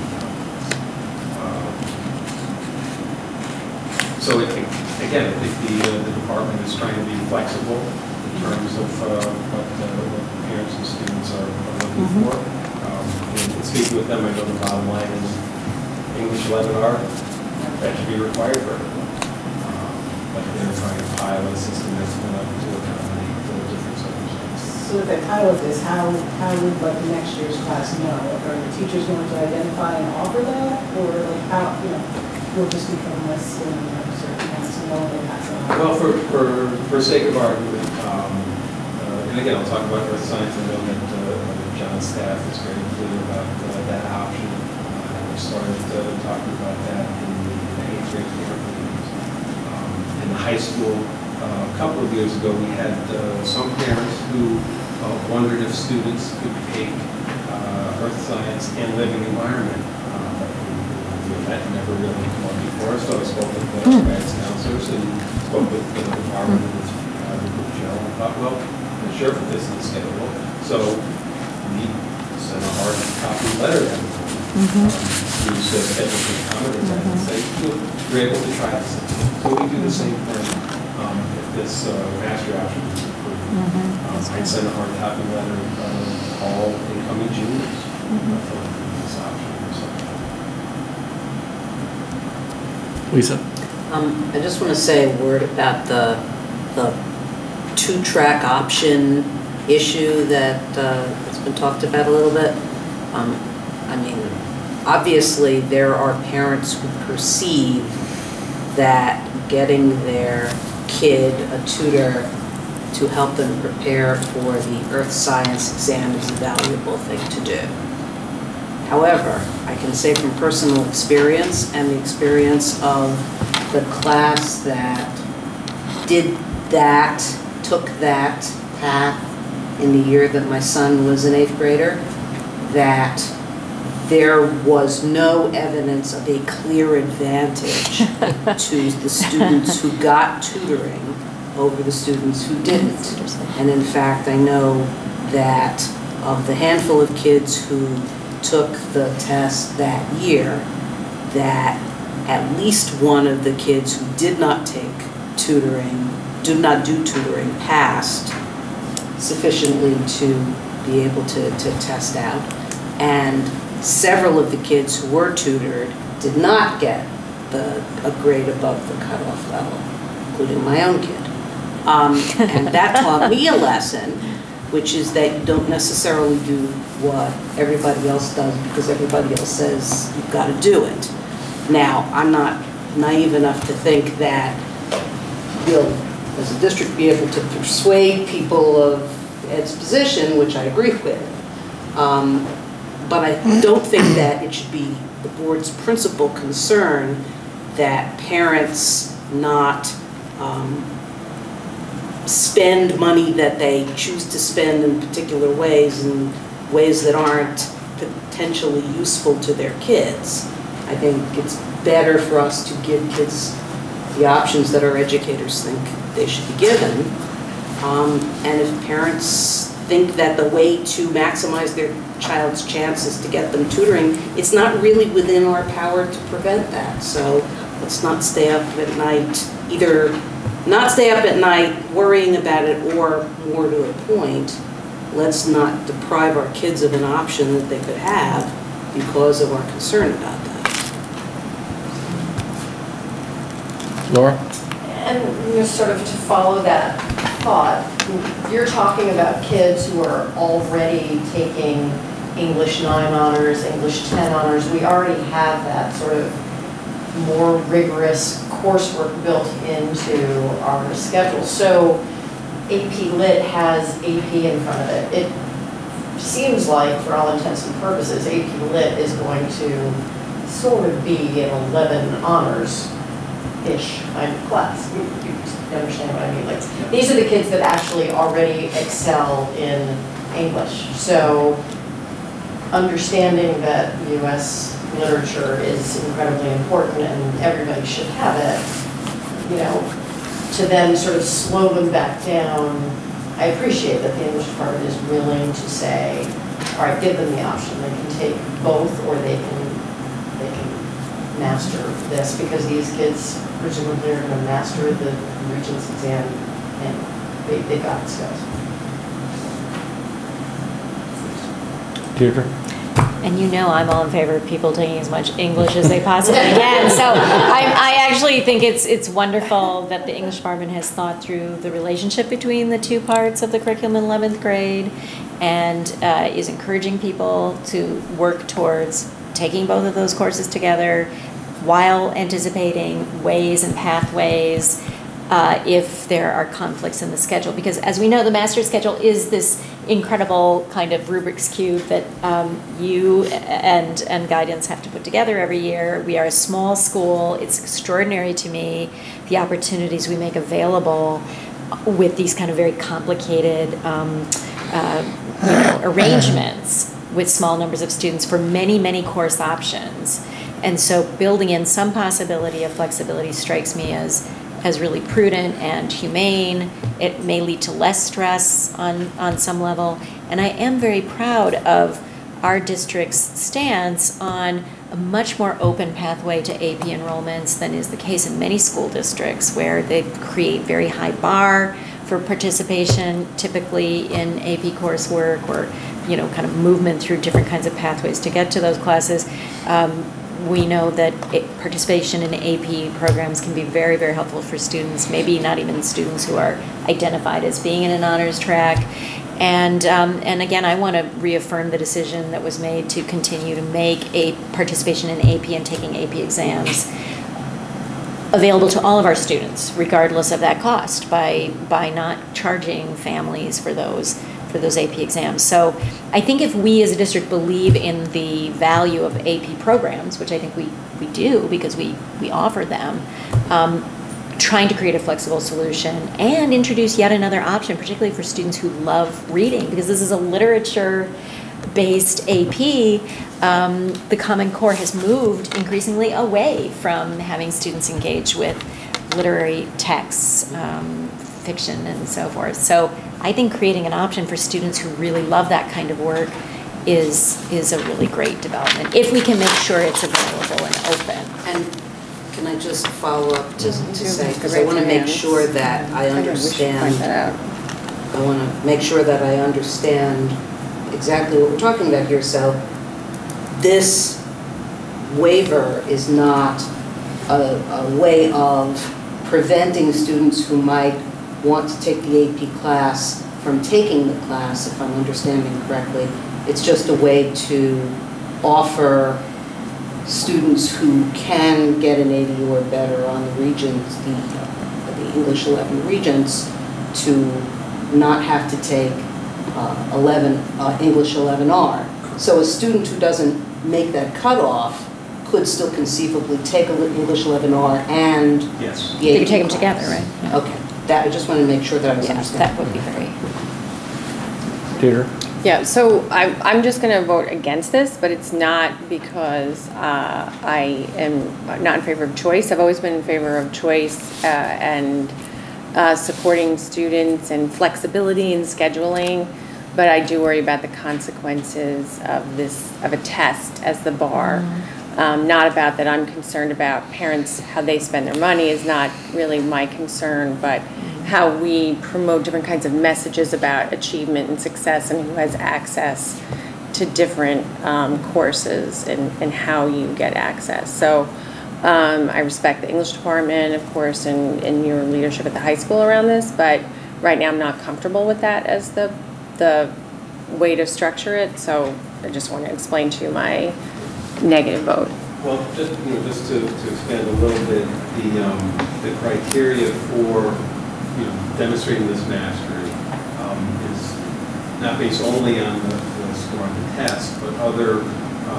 calculus. So again, I think the department is trying to be flexible in terms of what parents and students are looking for. And speaking with them, I know the bottom line is English 11R, that should be required for everyone. But they're trying to pilot a system that's been up to accommodate the different circumstances. So if they pilot this, how would the next year's class know? Are the teachers going to identify and offer that? Or like how, we'll just become less certain parents know when they pass on? Well, for sake of argument, and again, I'll talk about earth science. I know that John's staff is very clear about that option. we started talking about that in the 8th grade camp meetings. In the high school, a couple of years ago, we had some parents who wondered if students could take earth science and living environment. That never really came up before, so I spoke with the guidance counselors and spoke with the department with Joe, and thought, well, I'm sure if this is scheduled. So we sent a hard copy letter out to the education commentators and say, we're able to try this. So we do the same thing if this master option is approved. I'd send a hard copy letter all incoming juniors for this option. Lisa? I just want to say a word about the two-track option issue that has been talked about a little bit. I mean, obviously there are parents who perceive that getting their kid a tutor to help them prepare for the earth science exam is a valuable thing to do. However, I can say from personal experience and the experience of the class that did that, took that path in the year that my son was an 8th grader, that there was no evidence of a clear advantage to the students who got tutoring over the students who didn't. And in fact, I know that of the handful of kids who took the test that year, that at least one of the kids who did not take tutoring, did not do tutoring, passed sufficiently to be able to test out. And several of the kids who were tutored did not get a grade above the cutoff level, including my own kid. And that taught me a lesson, which is that you don't necessarily do what everybody else does because everybody else says you've got to do it. Now, I'm not naive enough to think that we'll, as a district, be able to persuade people of Ed's position, which I agree with. But I don't think that it should be the board's principal concern that parents not spend money that they choose to spend in particular ways and ways that aren't potentially useful to their kids. I think it's better for us to give kids the options that our educators think they should be given. And if parents think that the way to maximize their child's chances to get them tutoring, it's not really within our power to prevent that. So let's not stay up at night either. Not stay up at night worrying about it, or more to a point, let's not deprive our kids of an option that they could have because of our concern about that. Laura? And sort of to follow that thought, you're talking about kids who are already taking English 9 honors, English 10 honors. We already have that sort of more rigorous coursework built into our schedule. So AP Lit has AP in front of it. It seems like, for all intents and purposes, AP Lit is going to sort of be an 11 honors-ish kind of class. You understand what I mean? Like, these are the kids that actually already excel in English. So understanding that U.S. literature is incredibly important and everybody should have it, you know, to then sort of slow them back down. I appreciate that the English department is willing to say, all right, give them the option. They can take both, or they can master this, because these kids presumably are going to master the Regents exam and they got skills. Deirdre? And you know I'm all in favor of people taking as much English as they possibly can. So I actually think it's wonderful that the English department has thought through the relationship between the two parts of the curriculum in 11th grade and is encouraging people to work towards taking both of those courses together while anticipating ways and pathways if there are conflicts in the schedule. Because as we know, the master schedule is this incredible kind of Rubik's Cube that you and guidance have to put together every year. We are a small school. It's extraordinary to me, the opportunities we make available with these kind of very complicated arrangements with small numbers of students for many, many course options. And so building in some possibility of flexibility strikes me as really prudent and humane. It may lead to less stress on some level. And I am very proud of our district's stance on a much more open pathway to AP enrollments than is the case in many school districts, where they create very high bar for participation, typically in AP coursework or, you know, kind of movement through different kinds of pathways to get to those classes. We know that participation in AP programs can be very, very helpful for students, maybe not even students who are identified as being in an honors track. And again, I want to reaffirm the decision that was made to continue to make participation in AP and taking AP exams available to all of our students, regardless of that cost, by not charging families for those AP exams. So I think if we as a district believe in the value of AP programs, which I think we do because we offer them, trying to create a flexible solution and introduce yet another option, particularly for students who love reading, because this is a literature-based AP, the Common Core has moved increasingly away from having students engage with literary texts, fiction and so forth. So I think creating an option for students who really love that kind of work is a really great development, if we can make sure it's available and open. And can I just follow up to say, because I want to make sure that I understand, I want to make sure that I understand exactly what we're talking about here. So this waiver is not a way of preventing students who might want to take the AP class from taking the class, if I'm understanding correctly. It's just a way to offer students who can get an 80 or better on the Regents, the English 11 Regents, to not have to take English 11R. So a student who doesn't make that cutoff could still conceivably take English 11R and yes. the AP. You could take them together, right? Yeah. Okay. That, I just want to make sure that I was understanding. That would be very... Deirdre? Yeah, so I'm just going to vote against this, but it's not because I am not in favor of choice. I've always been in favor of choice and supporting students and flexibility in scheduling, but I do worry about the consequences of a test as the bar. Mm-hmm. Not about that I'm concerned about parents, how they spend their money is not really my concern, but how we promote different kinds of messages about achievement and success and who has access to different courses and how you get access. So I respect the English department, of course, and your leadership at the high school around this, but right now I'm not comfortable with that as the way to structure it. So I just want to explain to you my negative vote. Well, just just to expand a little bit, the criteria for demonstrating this mastery is not based only on the score on the test, but other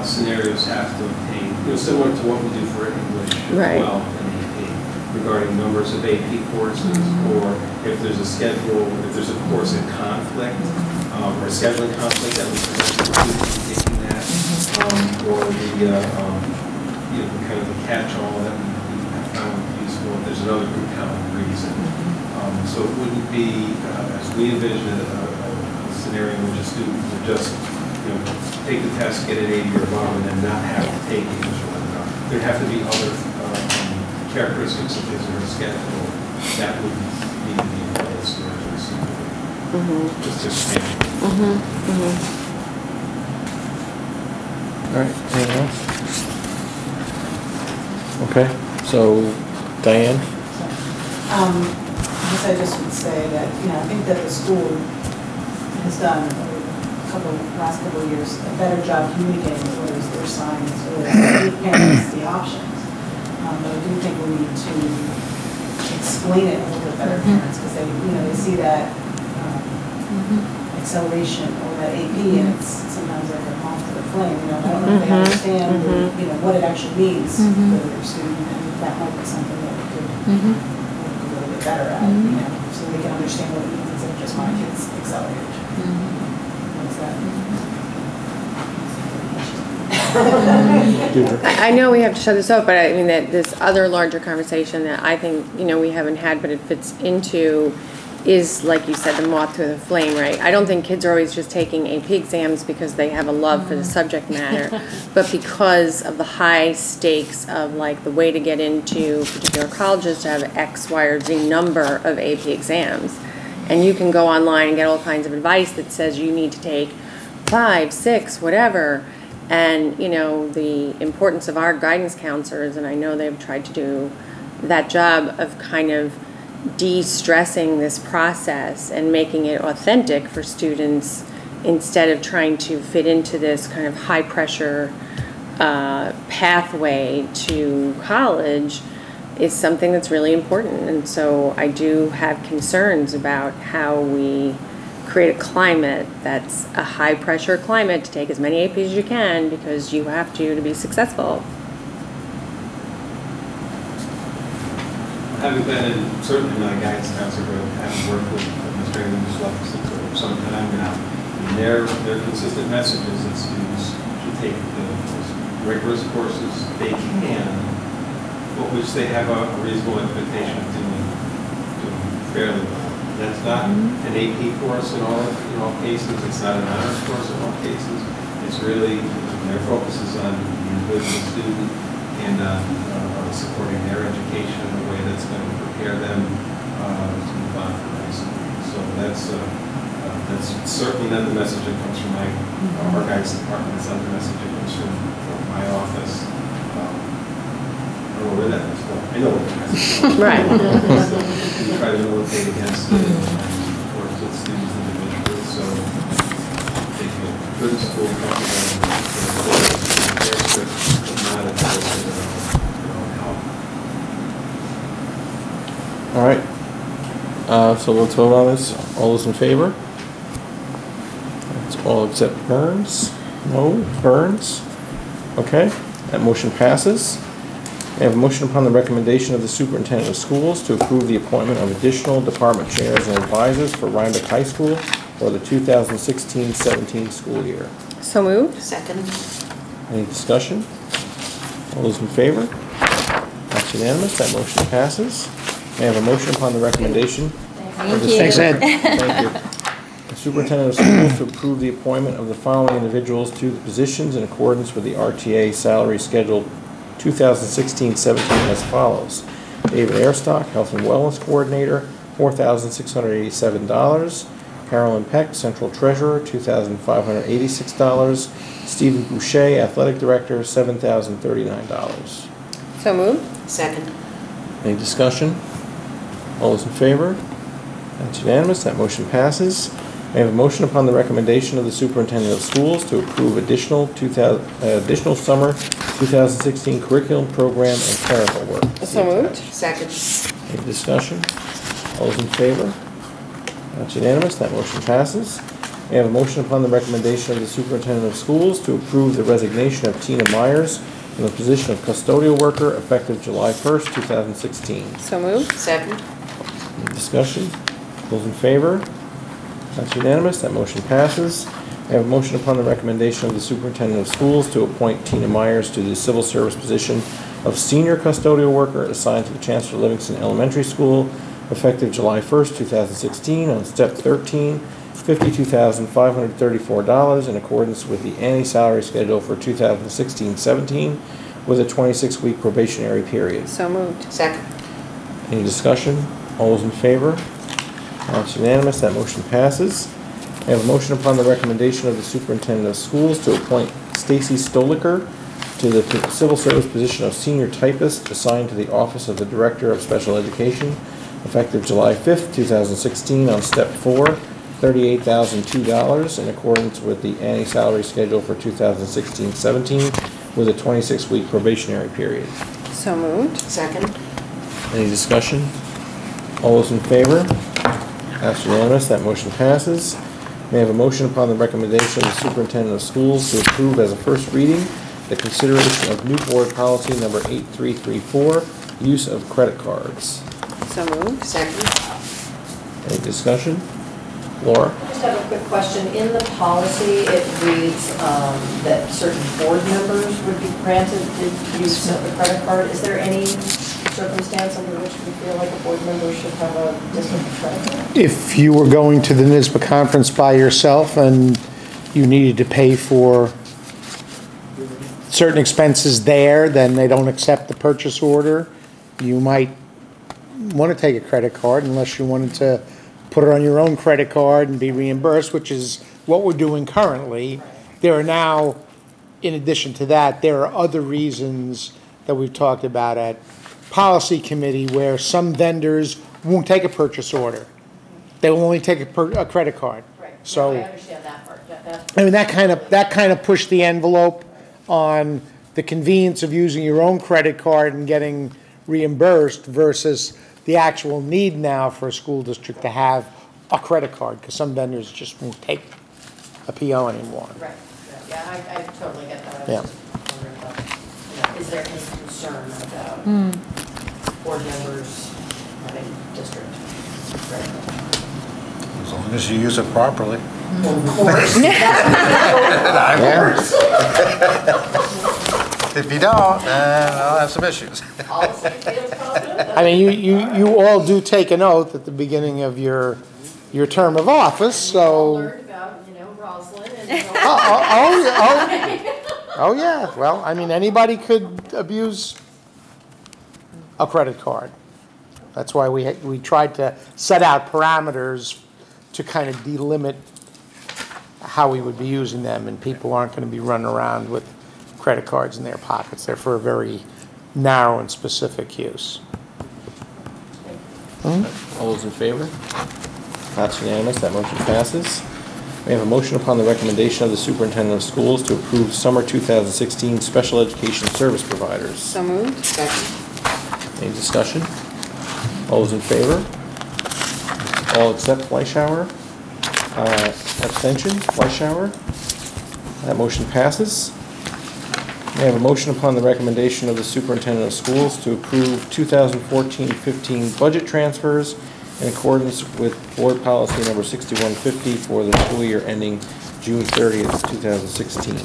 scenarios have to obtain, similar to what we do for English right. well and AP, regarding numbers of AP courses, mm-hmm. or if there's a schedule, if there's a course in conflict or a scheduling conflict that we present. Or the kind of the catch-all that we have found useful if there's another compelling reason. So it wouldn't be, as we envision a scenario in which a student would just take the test, get an 80 or above, and then not have to take the English 11. There'd have to be other characteristics of his or her schedule that would need to be in place or just to expand. All right, anything else? Okay, so Diane? I guess I just would say that, I think that the school has done last couple of years a better job communicating with orders, their signs, with the parents, the options. But I do think we need to explain it a little other parents because they, you know, they see that acceleration or that AP, and it's sometimes like a moth to the flame. You know, I don't know if they understand, you know, what it actually means for their student, and that might be something that we could work a little bit better at, you know, so they can understand what it means instead of just my kids accelerate. What's that? I know we have to shut this off, but I mean that this other larger conversation that I think, you know, we haven't had, but it fits into is, like you said, the moth to the flame, right? I don't think kids are always just taking AP exams because they have a love for the subject matter, but because of the high stakes of like the way to get into particular colleges to have X, Y, or Z number of AP exams. And you can go online and get all kinds of advice that says you need to take 5, 6, whatever. And, you know, the importance of our guidance counselors, and I know they've tried to do that job of kind of de-stressing this process and making it authentic for students instead of trying to fit into this kind of high-pressure pathway to college is something that's really important. And so I do have concerns about how we create a climate that's a high-pressure climate to take as many APs as you can because you have to be successful. Having been in, certainly my guidance counselor group, having worked with Mr. English 11 for some time now, and their consistent message is that students should take the most rigorous courses they can, but which they have a reasonable expectation of doing fairly well. That's not an AP course in all cases. It's not an honors course in all cases. It's really, their focus is on the individual student and on supporting their education in a way that's going to prepare them to move on from high school. So that's certainly not the message that comes from my our guidance department. It's not the message that comes from my office. I don't know where that is going. I know what the message is. Right. So we try to militate against it and work with students individually so they feel good in school, comfortable, but not a force of their own help. All right. So let's vote on this. All those in favor? That's all except Burns. No? Burns? Okay. That motion passes. I have a motion upon the recommendation of the superintendent of schools to approve the appointment of additional department chairs and advisors for Rhinebeck High School for the 2016-17 school year. So moved. Second. Any discussion? All those in favor? That's unanimous. That motion passes. I have a motion upon the recommendation of the superintendent of schools to approve the appointment of the following individuals to the positions in accordance with the RTA salary schedule 2016-17 as follows. David Airstock, Health and Wellness Coordinator, $4,687. Carolyn Peck, Central Treasurer, $2,586. Stephen Boucher, Athletic Director, $7,039. So moved. Second. Any discussion? All those in favor? That's unanimous. That motion passes. I have a motion upon the recommendation of the superintendent of schools to approve additional summer 2016 curriculum program and clerical work. So moved. Second. Any discussion? All those in favor? That's unanimous. That motion passes. I have a motion upon the recommendation of the superintendent of schools to approve the resignation of Tina Myers from the position of custodial worker effective July 1st, 2016. So moved. Second. Any discussion? All those in favor? That's unanimous. That motion passes. I have a motion upon the recommendation of the superintendent of schools to appoint Tina Myers to the civil service position of senior custodial worker assigned to the Chancellor Livingston Elementary School effective July 1st, 2016 on step 13, $52,534 in accordance with the annual salary schedule for 2016-17 with a 26-week probationary period. So moved. Second. Any discussion? All those in favor? That's unanimous. That motion passes. I have a motion upon the recommendation of the superintendent of schools to appoint Stacy Stoliker to the civil service position of senior typist assigned to the Office of the Director of Special Education effective July 5th, 2016 on step 4, $38,002 in accordance with the annual salary schedule for 2016-17 with a 26-week probationary period. So moved. Second. Any discussion? All those in favor? That's unanimous. That motion passes. May I have a motion upon the recommendation of the Superintendent of Schools to approve as a first reading the consideration of new board policy number 8334, use of credit cards. So moved. Second. Any discussion? Laura? I just have a quick question. In the policy, it reads that certain board members would be granted the use of the credit card. Is there any circumstance under which we feel like a board member should have a district credit card? If you were going to the NYSSBA conference by yourself and you needed to pay for certain expenses there, then they don't accept the purchase order. You might want to take a credit card unless you wanted to put it on your own credit card and be reimbursed, which is what we're doing currently. There are now, in addition to that, there are other reasons that we've talked about at policy committee where some vendors won't take a purchase order. They will only take a credit card. Right. So I understand that part. I mean, that kind of pushed the envelope on the convenience of using your own credit card and getting reimbursed versus the actual need now for a school district to have a credit card, because some vendors just won't take a PO anymore. Right. Yeah, I totally get that. I was just wondering about, is there any concern about board members having district credit card? As long as you use it properly. Of course. If you don't, then I'll have some issues. I mean, you all do take an oath at the beginning of your term of office, so. Learned about, Roslyn and. Oh yeah. Well, I mean, anybody could abuse a credit card. That's why we tried to set out parameters to kind of delimit how we would be using them, and people aren't going to be running around with credit cards in their pockets. They're for a very narrow and specific use. All those in favor? That's unanimous. That motion passes. We have a motion upon the recommendation of the Superintendent of Schools to approve summer 2016 special education service providers. So moved. Second. Any discussion? All those in favor? All except Fleischauer. Abstention? Fleischauer. That motion passes. I have a motion upon the recommendation of the Superintendent of Schools to approve 2014-15 budget transfers in accordance with Board Policy Number 6150 for the school year ending June 30th, 2016.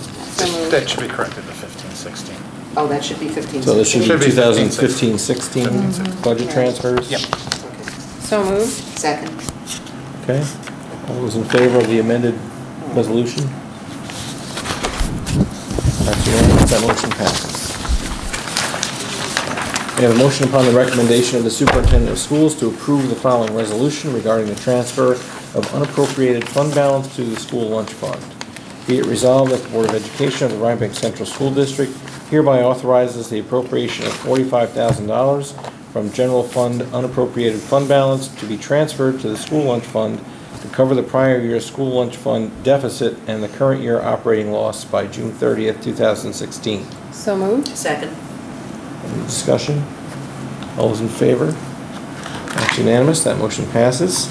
That should be corrected to 15-16. Oh, that should be 15-16. So this should be 2015-16 budget transfers? Yep. Okay. So moved. Second. Okay. All those in favor of the amended resolution? That's unanimous. That motion passes. We have a motion upon the recommendation of the Superintendent of Schools to approve the following resolution regarding the transfer of unappropriated fund balance to the school lunch fund. Be it resolved that the Board of Education of the Rhinebeck Central School District hereby authorizes the appropriation of $45,000 from general fund unappropriated fund balance to be transferred to the school lunch fund to cover the prior year's school lunch fund deficit and the current year operating loss by June 30th, 2016. So moved. Second. Any discussion? All those in favor? That's unanimous. That motion passes.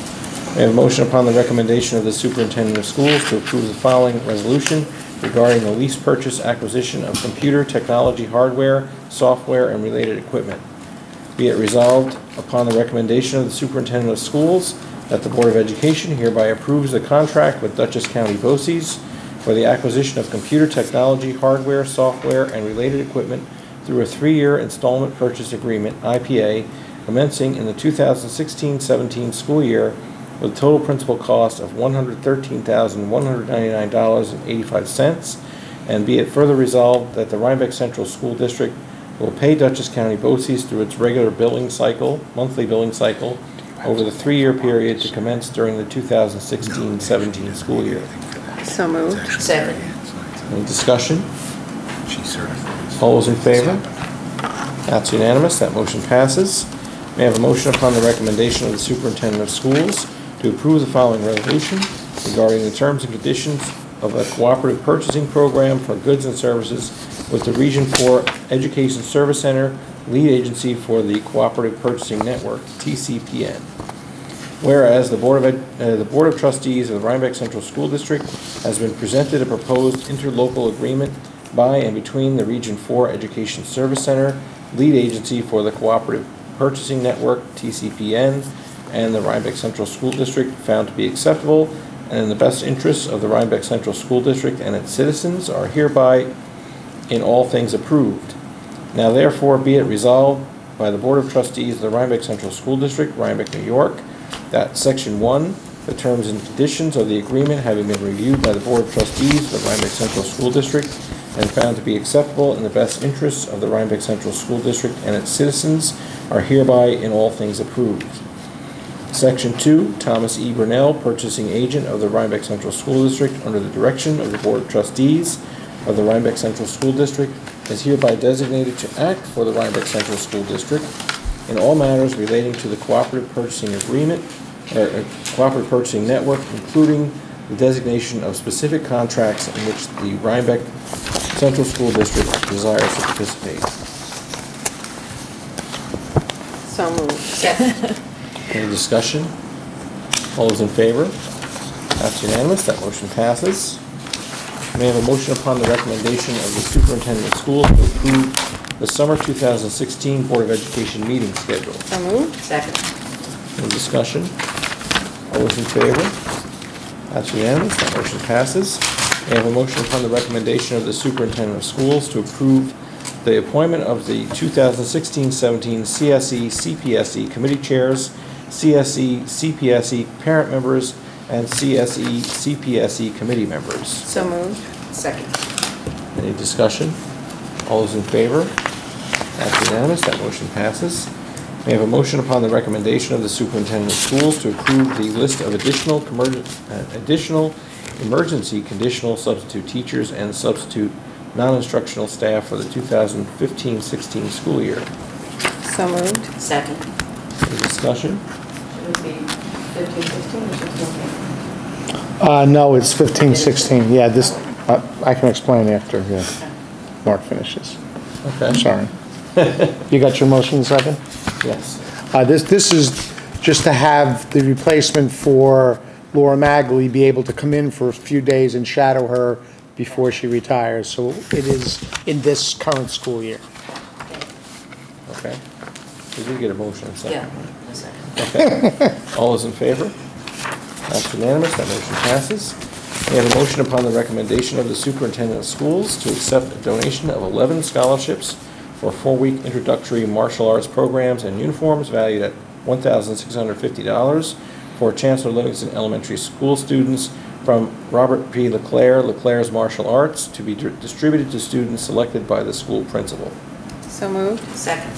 We have a motion upon the recommendation of the Superintendent of Schools to approve the following resolution regarding the lease purchase acquisition of computer technology hardware, software, and related equipment. Be it resolved upon the recommendation of the Superintendent of Schools that the Board of Education hereby approves the contract with Dutchess County BOCES for the acquisition of computer technology, hardware, software, and related equipment through a 3-year installment purchase agreement, IPA, commencing in the 2016-17 school year with a total principal cost of $113,199.85, and be it further resolved that the Rhinebeck Central School District will pay Dutchess County BOCES through its regular billing cycle, monthly billing cycle, over the 3-year period to commence during the 2016-17 school year. So moved. Second. Any discussion? All those in favor? That's unanimous. That motion passes. May I have a motion upon the recommendation of the Superintendent of Schools to approve the following resolution regarding the terms and conditions of a cooperative purchasing program for goods and services with the Region 4 Education Service Center lead agency for the Cooperative Purchasing Network, TCPN. Whereas the Board of Trustees of the Rhinebeck Central School District has been presented a proposed interlocal agreement by and between the Region 4 Education Service Center, lead agency for the Cooperative Purchasing Network, TCPN, and the Rhinebeck Central School District, found to be acceptable and in the best interests of the Rhinebeck Central School District and its citizens, are hereby in all things approved. Now therefore be it resolved by the Board of Trustees of the Rhinebeck Central School District, Rhinebeck, New York, that Section 1, the terms and conditions of the agreement having been reviewed by the Board of Trustees of the Rhinebeck Central School District and found to be acceptable in the best interests of the Rhinebeck Central School District and its citizens, are hereby in all things approved. Section 2, Thomas E. Burnell, purchasing agent of the Rhinebeck Central School District, under the direction of the Board of Trustees of the Rhinebeck Central School District, is hereby designated to act for the Rhinebeck Central School District in all matters relating to the Cooperative Purchasing Agreement, or Cooperative Purchasing Network, including the designation of specific contracts in which the Rhinebeck Central School District desires to participate. So moved. Second. Any discussion? All those in favor? That's unanimous. That motion passes. May I have a motion upon the recommendation of the Superintendent of Schools to approve the Summer 2016 Board of Education meeting schedule? So moved. Second. Any discussion? All those in favor? That's unanimous. That motion passes. May I have a motion upon the recommendation of the Superintendent of Schools to approve the appointment of the 2016-17 CSE, CPSE committee chairs, CSE, CPSE parent members, and CSE, CPSE committee members. So moved. Second. Any discussion? All those in favor? That's unanimous. That motion passes. May I have a motion upon the recommendation of the Superintendent of Schools to approve the list of additional emergency conditional substitute teachers and substitute non-instructional staff for the 2015-16 school year? So moved. Second. Any discussion? No, it's 15-16. Yeah, this I can explain after Mark finishes. Okay. I'm sorry. You got your motion second? Yes. This is just to have the replacement for Laura Magley be able to come in for a few days and shadow her before she retires. So it is in this current school year. Okay. We did get a motion. So. Yeah. Okay. All those in favor? That's unanimous. That motion passes. We have a motion upon the recommendation of the Superintendent of Schools to accept a donation of 11 scholarships for 4-week introductory martial arts programs and uniforms valued at $1,650 for Chancellor Livingston Elementary School students from Robert P. LeClaire, LeClaire's Martial Arts, to be distributed to students selected by the school principal. So moved. Second.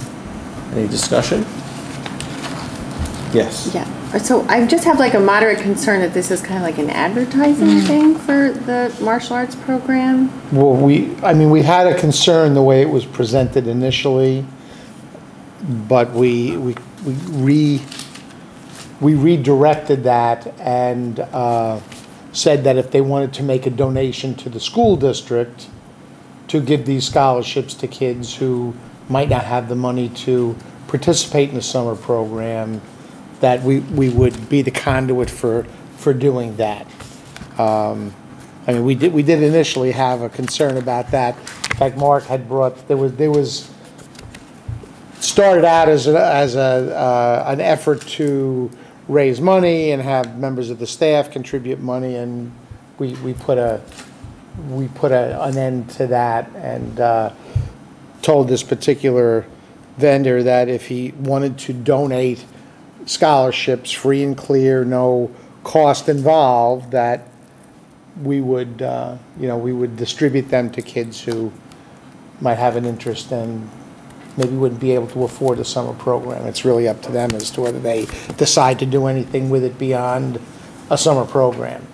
Any discussion? Yes. Yeah. So I just have like a moderate concern that this is kind of like an advertising thing for the martial arts program. Well, we had a concern the way it was presented initially, but we redirected that and said that if they wanted to make a donation to the school district to give these scholarships to kids who might not have the money to participate in the summer program, that we would be the conduit for doing that. We did initially have a concern about that. In fact, Mark had brought, there was started out as an effort to raise money and have members of the staff contribute money, and we put an end to that, and told this particular vendor that if he wanted to donate scholarships, free and clear, no cost involved, that we would, we would distribute them to kids who might have an interest and maybe wouldn't be able to afford a summer program. It's really up to them as to whether they decide to do anything with it beyond a summer program.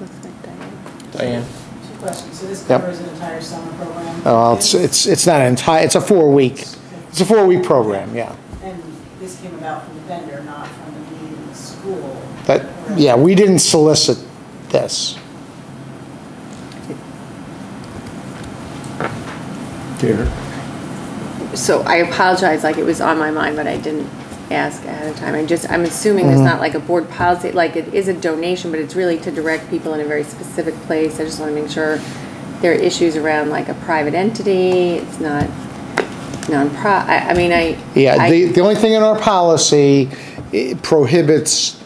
Looks like Diane. Diane. Two questions. So this covers an entire summer program? Oh, it's not an entire. It's a 4-week. It's a 4-week program. Yeah. This came about from the vendor, not from the meeting in the school. But yeah, we didn't solicit this. Peter. So I apologize, like it was on my mind, but I didn't ask ahead of time. I'm assuming there's not like a board policy, like it is a donation, but it's really to direct people in a very specific place. I just want to make sure there are issues around like a private entity. It's not nonprofit. The only thing in our policy prohibits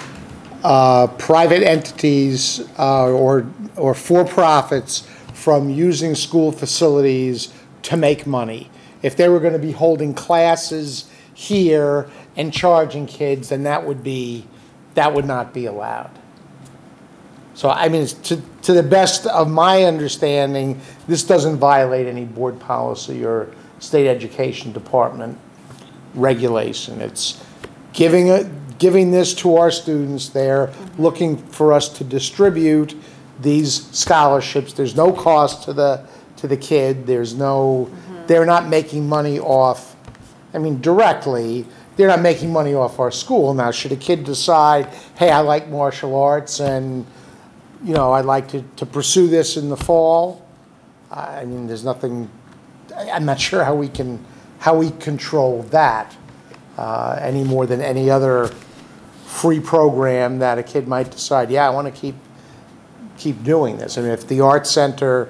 private entities or for-profits from using school facilities to make money. If they were going to be holding classes here and charging kids, then that would not be allowed. So I mean, to the best of my understanding, this doesn't violate any board policy or state education department regulation. It's giving this to our students. They're looking for us to distribute these scholarships. There's no cost to the kid. There's no, they're not making money off, I mean directly, they're not making money off our school. Now, should a kid decide, hey, I like martial arts and, you know, I'd like to pursue this in the fall, I mean, there's nothing, I'm not sure how we control that any more than any other free program that a kid might decide, yeah, I want to keep doing this. I mean, if the Arts Center,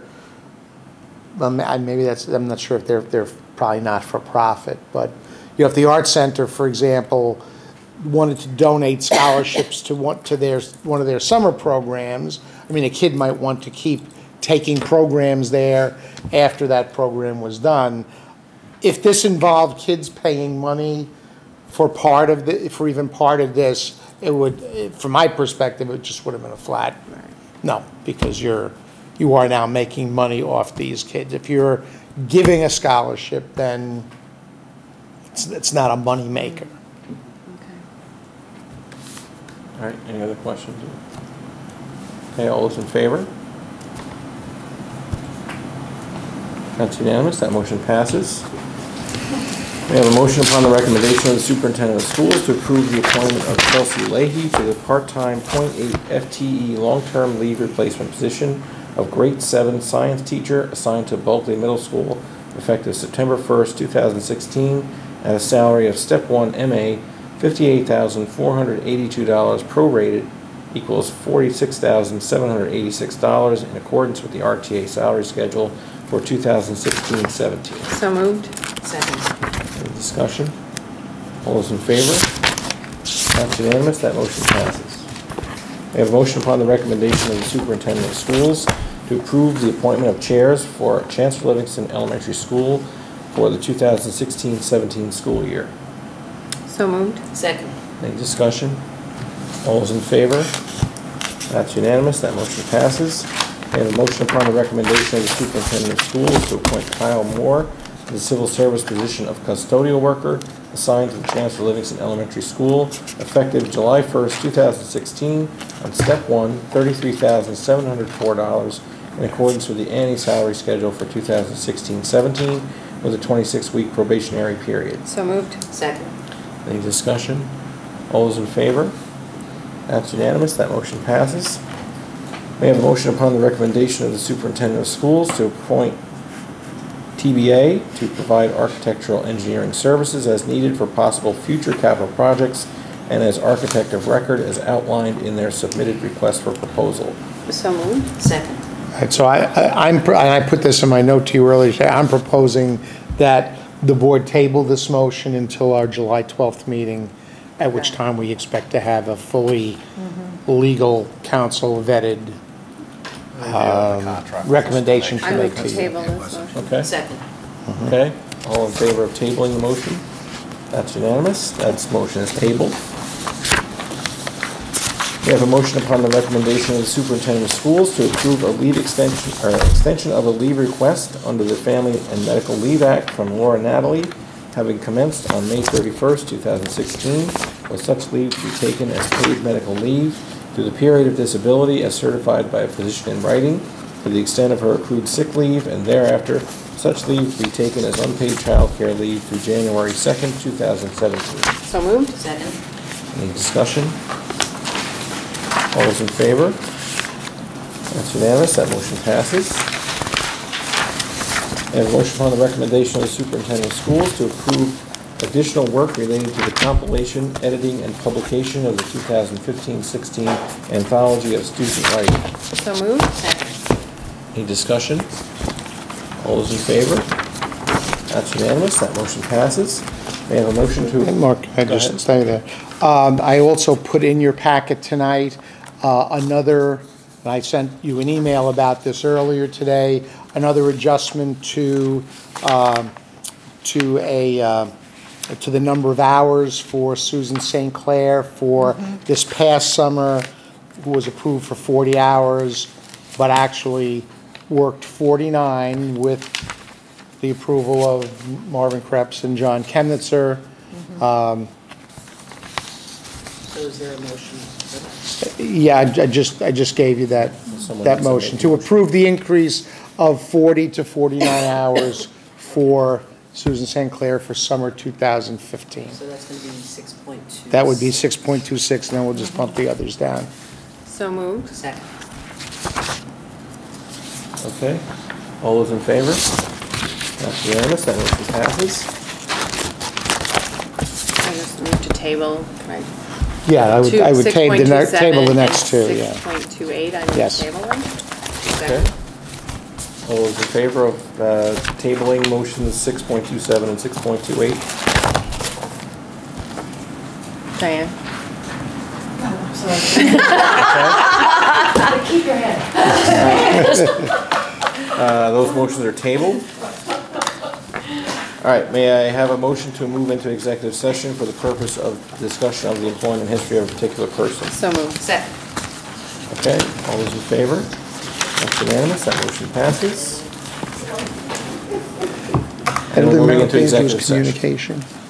maybe that's, I'm not sure if they're probably not for profit, but you know, if the Arts Center, for example, wanted to donate scholarships to one of their summer programs, I mean, a kid might want to keep taking programs there after that program was done. If this involved kids paying money for even part of this, it would, from my perspective, it just would have been a flat no, because you are now making money off these kids. If you're giving a scholarship, then it's not a money maker. Okay. All right. Any other questions? Okay. All those in favor? That's unanimous. That motion passes. We have a motion upon the recommendation of the superintendent of schools to approve the appointment of Kelsey Leahy to the part-time 0.8 FTE long-term leave replacement position of grade 7 science teacher assigned to Bulkley Middle School effective September 1st, 2016 at a salary of Step 1 MA $58,482 prorated equals $46,786 in accordance with the RTA salary schedule for 2016-17. So moved. Second. Any discussion? All those in favor? That's unanimous. That motion passes. We have a motion upon the recommendation of the superintendent of schools to approve the appointment of chairs for Chancellor Livingston Elementary School for the 2016-17 school year. So moved. Second. Any discussion? All those in favor? That's unanimous. That motion passes. We have a motion upon the recommendation of the superintendent of schools to appoint Kyle Moore to the civil service position of custodial worker assigned to the Chancellor Livingston Elementary School effective July 1st, 2016 on Step 1, $33,704 in accordance with the annual salary schedule for 2016-17 with a 26-week probationary period. So moved. Second. Any discussion? All those in favor? That's unanimous. That motion passes. We have a motion upon the recommendation of the superintendent of schools to appoint TBA to provide architectural engineering services as needed for possible future capital projects and as architect of record as outlined in their submitted request for proposal. So moved. Second. All right, so I put this in my note to you earlier. I'm proposing that the board table this motion until our July 12th meeting, at which time we expect to have a fully legal counsel vetted recommendation for the table. Okay. Second. Okay. All in favor of tabling the motion? That's unanimous. That motion is tabled. We have a motion upon the recommendation of the superintendent of schools to approve a leave extension or extension of a leave request under the Family and Medical Leave Act from Laura Natalie, having commenced on May 31st, 2016, with such leave to be taken as paid medical leave through the period of disability as certified by a physician in writing to the extent of her accrued sick leave, and thereafter such leave to be taken as unpaid child care leave through January 2nd, 2017. So moved. Second. Any discussion? All those in favor? That's unanimous. That motion passes. And a motion upon the recommendation of the superintendent of schools to approve additional work relating to the compilation, editing, and publication of the 2015-16 anthology of student writing. So moved. Second. Any discussion? All those in favor? That's unanimous. That motion passes. May I have a motion to... And Mark, I just say that. I also put in your packet tonight another, and I sent you an email about this earlier today, another adjustment to the number of hours for Susan Saint Clair for this past summer, who was approved for 40 hours, but actually worked 49 with the approval of Marvin Krebs and John Chemnitzer. So is there a motion? Yeah, I just gave you that motion to approve the increase of 40 to 49 hours for Susan Saint Clair for summer 2015. So that's going to be 6.2. That would be 6.26, and then we'll just bump the others down. So moved. Second. Okay. All those in favor? That's unanimous. That motion passes. I just move to table, right? Yeah, I would table the next two. 6.28, I need to table them. Okay. All those in favor of tabling motions 6.27 and 6.28? Diane. Oh, I'm sorry. Okay. Keep your head. Those motions are tabled. All right, may I have a motion to move into executive session for the purpose of discussion of the employment history of a particular person? So moved. Second. Okay, all those in favor? That's unanimous. That motion passes. And we're moving into executive session. Communication.